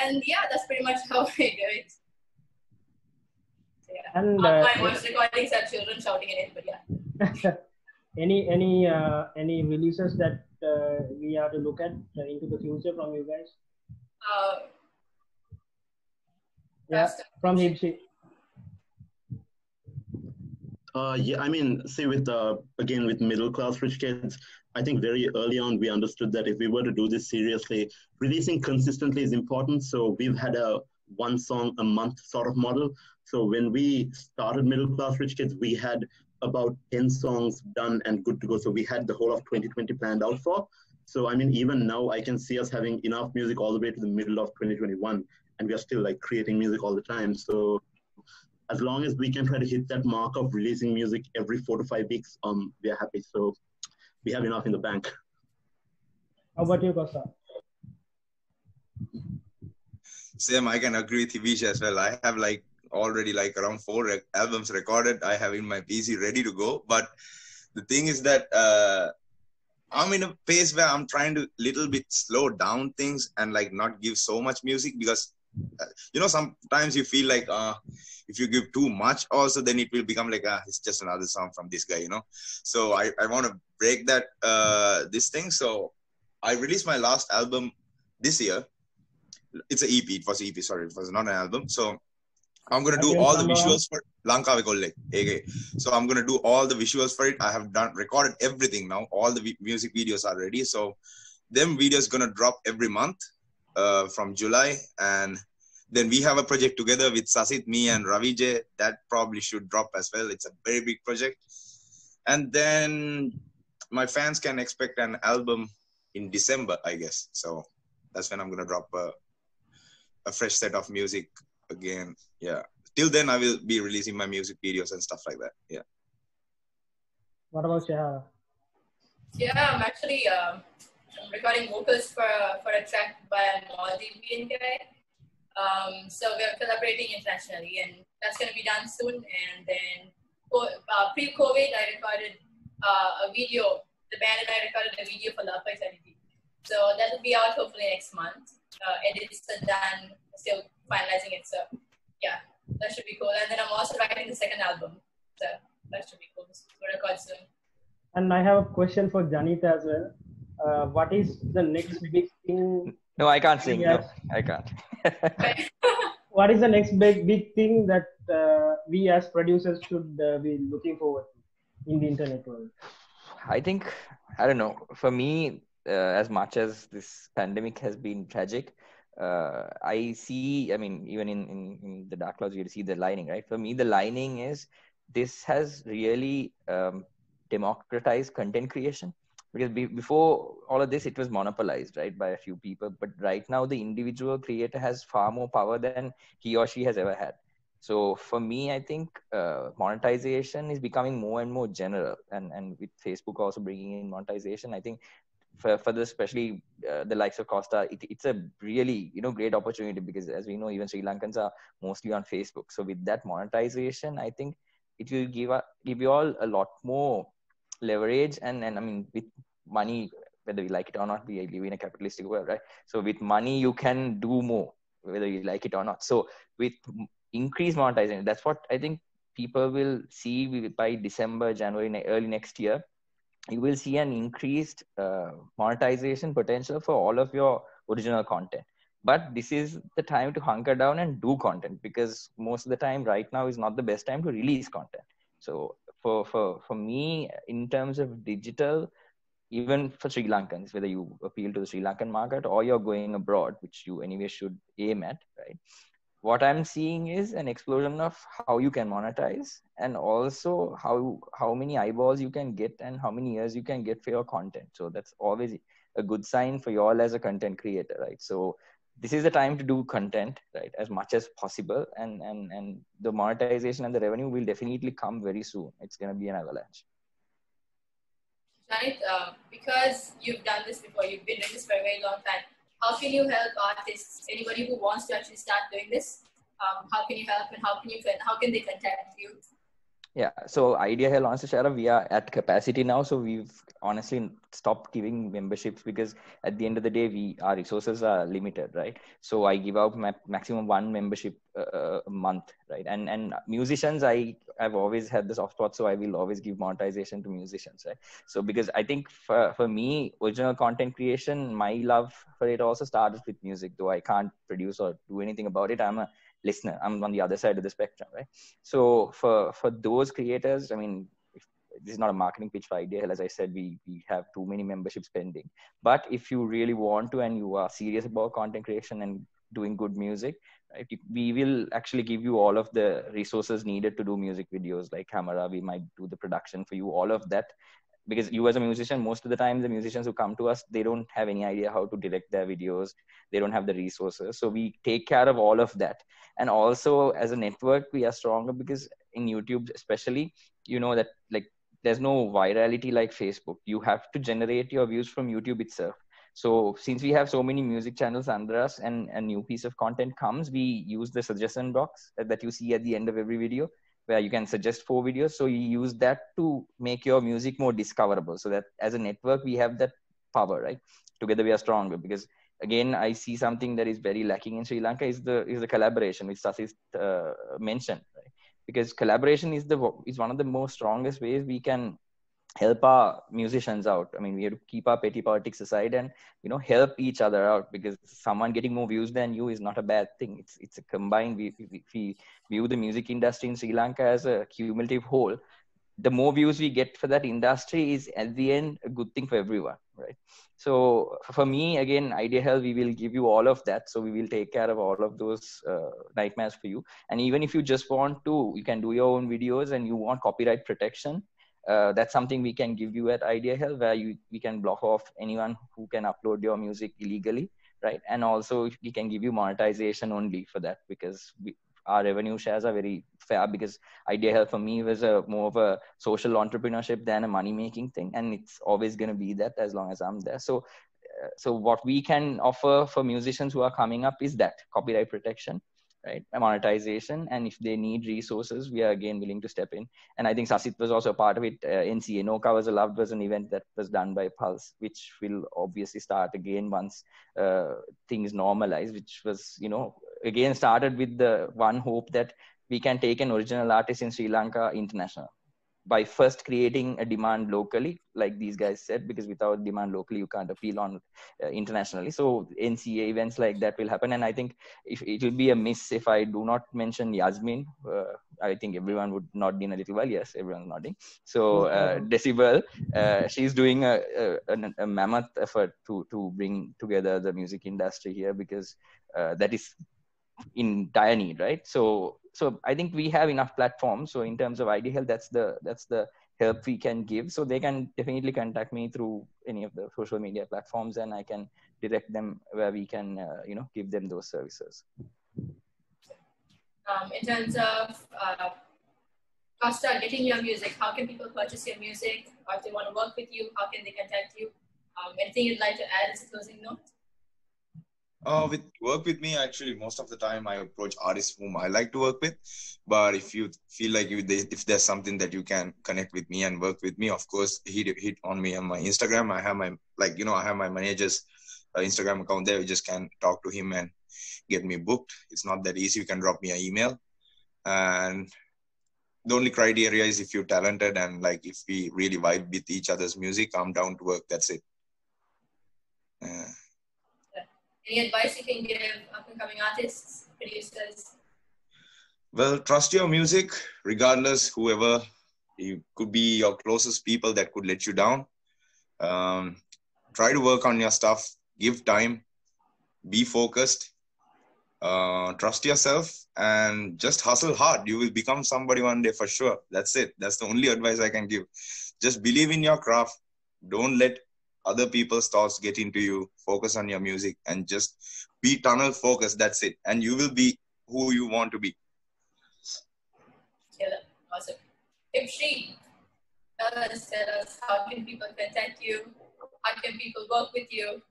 And yeah, that's pretty much how I do it. So, yeah. And my voice recordings are children shouting at it, but yeah. Any releases that we have to look at into the future from you guys? Yeah, from Hibshi. Yeah, I mean, see, with again with Middle Class Rich Kids, I think very early on we understood that if we were to do this seriously, releasing consistently is important. So we've had a one song a month sort of model. So when we started Middle Class Rich Kids, we had about 10 songs done and good to go. So we had the whole of 2020 planned out for. So I mean, even now I can see us having enough music all the way to the middle of 2021, and we are still like creating music all the time. So as long as we can try to hit that mark of releasing music every 4 to 5 weeks, we are happy. So we have enough in the bank. How about you, Costa? Same, I can agree with Hibshi as well. I have like already like around 4 albums recorded. I have in my PC ready to go. But the thing is that I'm in a phase where I'm trying to little bit slow down things and like not give so much music, because you know, sometimes you feel like if you give too much also, then it will become like, it's just another song from this guy, you know. So I want to break that this thing. So I released my last album this year. It's an EP. It was an EP, sorry. It was not an album. So I'm going to do all the visuals for it. So I'm going to do all the visuals for it. I have done recorded everything now. All the music videos are ready. So them videos going to drop every month from July. And then we have a project together with Sasith, me and Ravi Jay. That probably should drop as well. It's a very big project. And then my fans can expect an album in December, I guess. So that's when I'm going to drop a fresh set of music again. Yeah, till then I will be releasing my music videos and stuff like that. Yeah. What about Shehara? Yeah, I'm actually recording vocals for a track by a Maldivian guy. So we're collaborating internationally, and that's going to be done soon. And then pre-COVID, I recorded a video. The band and I recorded a video for Love by Sanity. So that will be out hopefully next month. Edits are done, still finalizing it. So yeah, that should be cool. And then I'm also writing the second album. So that should be cool. We'll record soon. And I have a question for Janeeth as well. What is the next big thing? No, I can't sing. Yes. No, I can't. What is the next big thing that we as producers should be looking forward to in the internet world? I think, I don't know, for me, as much as this pandemic has been tragic, I see, I mean, even in the dark clouds, you see the lining, right? For me, the lining is this has really democratized content creation. Because before all of this, it was monopolized, right, by a few people. But right now, the individual creator has far more power than he or she has ever had. So for me, I think monetization is becoming more and more general. And with Facebook also bringing in monetization, I think for this, especially the likes of Costa, it's a really, you know, great opportunity, because as we know, even Sri Lankans are mostly on Facebook. So with that monetization, I think it will give you all a lot more leverage, and I mean, with money, whether we like it or not, we live in a capitalistic world, right? So with money, you can do more, whether you like it or not. So with increased monetization, that's what I think people will see by December, January, early next year. You will see an increased monetization potential for all of your original content. But this is the time to hunker down and do content, because most of the time right now is not the best time to release content. So for me, in terms of digital, even for Sri Lankans, whether you appeal to the Sri Lankan market or you're going abroad, which you anyway should aim at, right? What I'm seeing is an explosion of how you can monetize, and also how many eyeballs you can get and how many ears you can get for your content. So that's always a good sign for you all as a content creator, right? So this is the time to do content, right, as much as possible. And the monetization and the revenue will definitely come very soon. It's going to be an avalanche. Janeeth, because you've done this before, you've been doing this for a very long time, how can you help artists, anybody who wants to actually start doing this? how can you help and how can they contact you? Yeah, so Idea Health, honestly, Shehara, we are at capacity now. So we've honestly stopped giving memberships because at the end of the day, our resources are limited, right? So I give out maximum one membership a month, right? And musicians, I've always had the soft spot, so I will always give monetization to musicians, right? So because I think for me, original content creation, my love for it also started with music, though I can't produce or do anything about it. I'm a listener. I'm on the other side of the spectrum, right? So for those creators, I mean, this is not a marketing pitch for Idea Health. As I said, we have too many memberships pending. But if you really want to and you are serious about content creation and doing good music, right, we will actually give you all of the resources needed to do music videos like Camera. We might do the production for you, all of that. Because you as a musician, most of the time, the musicians who come to us, they don't have any idea how to direct their videos. They don't have the resources. So we take care of all of that. And also as a network, we are stronger because in YouTube, especially, you know that like there's no virality like Facebook. You have to generate your views from YouTube itself. So since we have so many music channels under us and a new piece of content comes, we use the suggestion box that you see at the end of every video, where you can suggest 4 videos. So you use that to make your music more discoverable. So that as a network, we have that power, right? Together we are stronger because again, I see something that is very lacking in Sri Lanka is the collaboration, which Sasith mentioned, right? Because collaboration is one of the most strongest ways we can help our musicians out. I mean, we have to keep our petty politics aside and, you know, help each other out because someone getting more views than you is not a bad thing. It's a combined, we view the music industry in Sri Lanka as a cumulative whole. The more views we get for that industry is at the end a good thing for everyone, right? So for me, again, Idea Health, we will give you all of that. So we will take care of all of those nightmares for you. And even if you just want to, you can do your own videos and you want copyright protection, that's something we can give you at Idea Health, where we can block off anyone who can upload your music illegally, right? And also we can give you monetization only for that because our revenue shares are very fair because Idea Health for me was more of a social entrepreneurship than a money-making thing. And it's always going to be that as long as I'm there. So what we can offer for musicians who are coming up is that copyright protection, right? Monetization. And if they need resources, we are again willing to step in. And I think Sasith was also a part of it. NCA, No Covers Allowed, was an event that was done by Pulse, which will obviously start again once things normalize, which was, you know, again started with the one hope that we can take an original artist in Sri Lanka international by first creating a demand locally, like these guys said, because without demand locally, you can't appeal on internationally. So NCA events like that will happen. And I think it will be a miss if I do not mention Yasmin. I think everyone would nod in a little while. Yes, everyone's nodding. So Decibel, she's doing a mammoth effort to bring together the music industry here because that is in dire need, right? So I think we have enough platforms. So in terms of Idea Health, that's the help we can give. So they can definitely contact me through any of the social media platforms, and I can direct them where we can, give them those services. In terms of Costa, getting your music, how can people purchase your music? Or if they want to work with you, how can they contact you? Anything you'd like to add as a closing note? With work with me, actually, most of the time I approach artists whom I like to work with. But if you feel like if there's something that you can connect with me and work with me, of course, hit on me on my Instagram. I have my manager's Instagram account there. You just can talk to him and get me booked. It's not that easy. You can drop me an email. And the only criteria is if you're talented and like if we really vibe with each other's music, I'm down to work. That's it. Any advice you can give up-and-coming artists, producers? Well, trust your music, regardless, whoever. You could be your closest people that could let you down. Try to work on your stuff. Give time. Be focused. Trust yourself and just hustle hard. You will become somebody one day for sure. That's it. That's the only advice I can give. Just believe in your craft. Don't let other people's thoughts get into you. Focus on your music and just be tunnel focused. That's it. And you will be who you want to be. Awesome. Hibshi, tell us, how can people contact you? How can people work with you?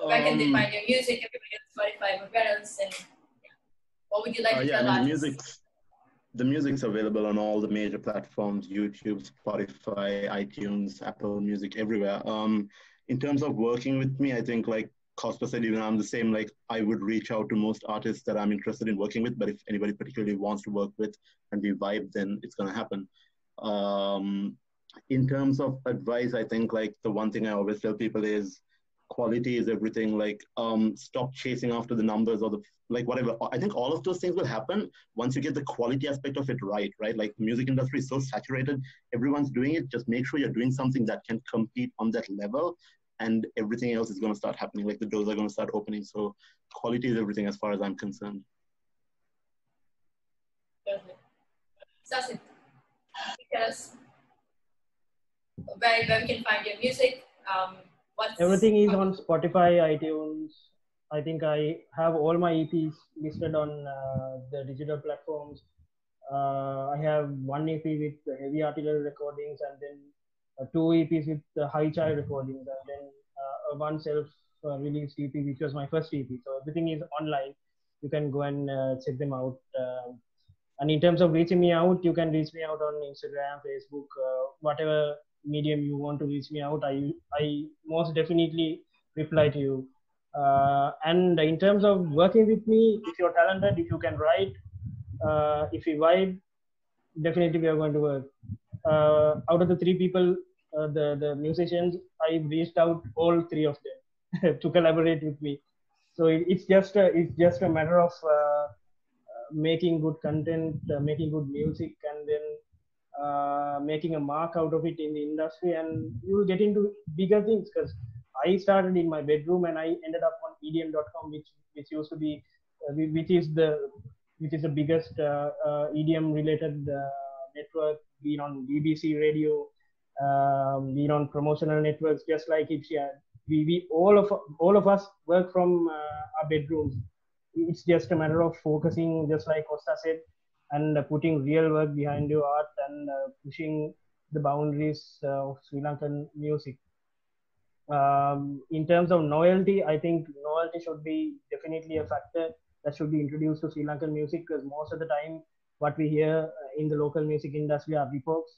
Where can they find your music? Everybody on Spotify, where else? And, What would you like to tell us? The music's available on all the major platforms, YouTube, Spotify, iTunes, Apple Music, everywhere. In terms of working with me, I think like Costa said, even I'm the same, like I would reach out to most artists that I'm interested in working with, but if anybody particularly wants to work with and we vibe, then it's going to happen. In terms of advice, I think like the one thing I always tell people is quality is everything. Like stop chasing after the numbers or the like whatever. I think all of those things will happen once you get the quality aspect of it right. Like the music industry is so saturated, everyone's doing it. Just make sure you're doing something that can compete on that level, and everything else is going to start happening. Like the doors are going to start opening. So quality is everything as far as I'm concerned. Perfect. Sasith, tell us where we can find your music. Everything is on Spotify, iTunes. I think I have all my EPs listed on the digital platforms. I have one EP with Heavy Artillery recordings, and then two EPs with High Child recordings, and then one self-released EP, which was my first EP. So everything is online. You can go and check them out. And in terms of reaching me out, you can reach me out on Instagram, Facebook, whatever medium you want to reach me out. I most definitely reply to you. And in terms of working with me, if you're talented, if you can write, if you vibe, definitely we are going to work. Out of the three people, the musicians, I reached out all three of them to collaborate with me. So it's just a matter of making good content, making good music, and then making a mark out of it in the industry, and you will get into bigger things. Because I started in my bedroom and I ended up on EDM.com, which used to be which is the biggest EDM related network. Being on BBC radio, being on promotional networks, just like Hibshi. We all of us work from our bedrooms. It's just a matter of focusing, just like Costa said, and putting real work behind your art and pushing the boundaries of Sri Lankan music. In terms of novelty, I think novelty should be definitely a factor that should be introduced to Sri Lankan music, because most of the time, what we hear in the local music industry are reports.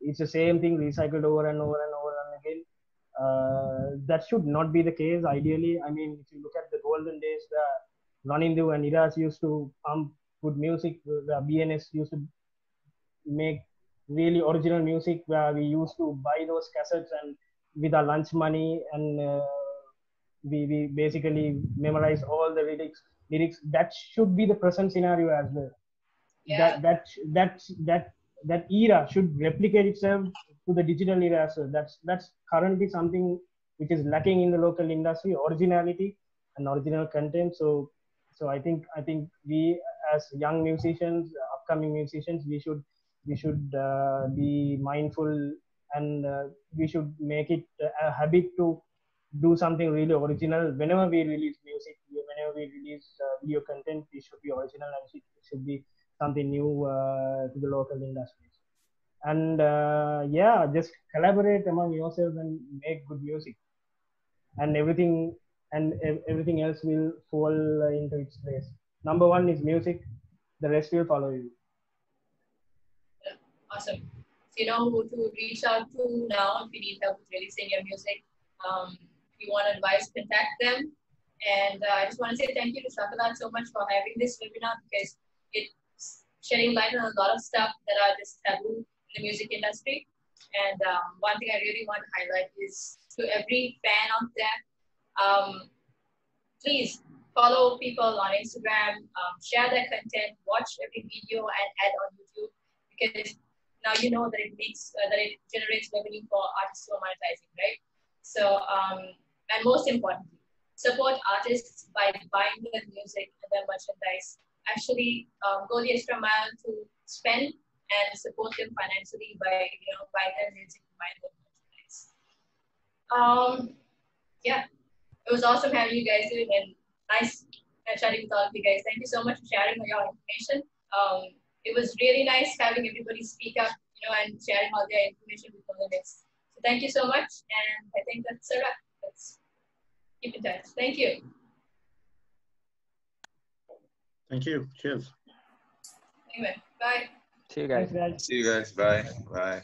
It's the same thing recycled over and over and over and again. That should not be the case, ideally. I mean, if you look at the golden days where Ronindu and Iras used to pump good music, where BNS used to make really original music, where we used to buy those cassettes and with our lunch money, and we basically memorize all the lyrics. That should be the present scenario as well. Yeah. That era should replicate itself to the digital era. So that's currently something which is lacking in the local industry: originality and original content. So I think we as young musicians, upcoming musicians, we should be mindful, and we should make it a habit to do something really original whenever we release music, whenever we release video content. It should be original and it should be something new to the local industries. And just collaborate among yourselves and make good music, and everything else will fall into its place. Number one is music, the rest will follow you. Awesome. So you know who to reach out to now if you need help with releasing your music. If you want advice, contact them. And I just want to say thank you to Sakalan so much for having this webinar, because it's shedding light on a lot of stuff that are just taboo in the music industry. And one thing I really want to highlight is to every fan out there, please follow people on Instagram, share their content, watch every video and add on YouTube, because now you know that it generates revenue for artists who are monetizing, right? So, and most importantly, support artists by buying their music and their merchandise. Actually go the extra mile to spend and support them financially by buying their music, buying their merchandise. It was awesome having you guys here, and nice chatting with all of you guys. Thank you so much for sharing your information. It was really nice having everybody speak up, and sharing all their information with all the next. So thank you so much, and I think that's a wrap. Let's keep in touch. Thank you. Thank you. Cheers. Anyway, bye. See you guys. Bye. Bye.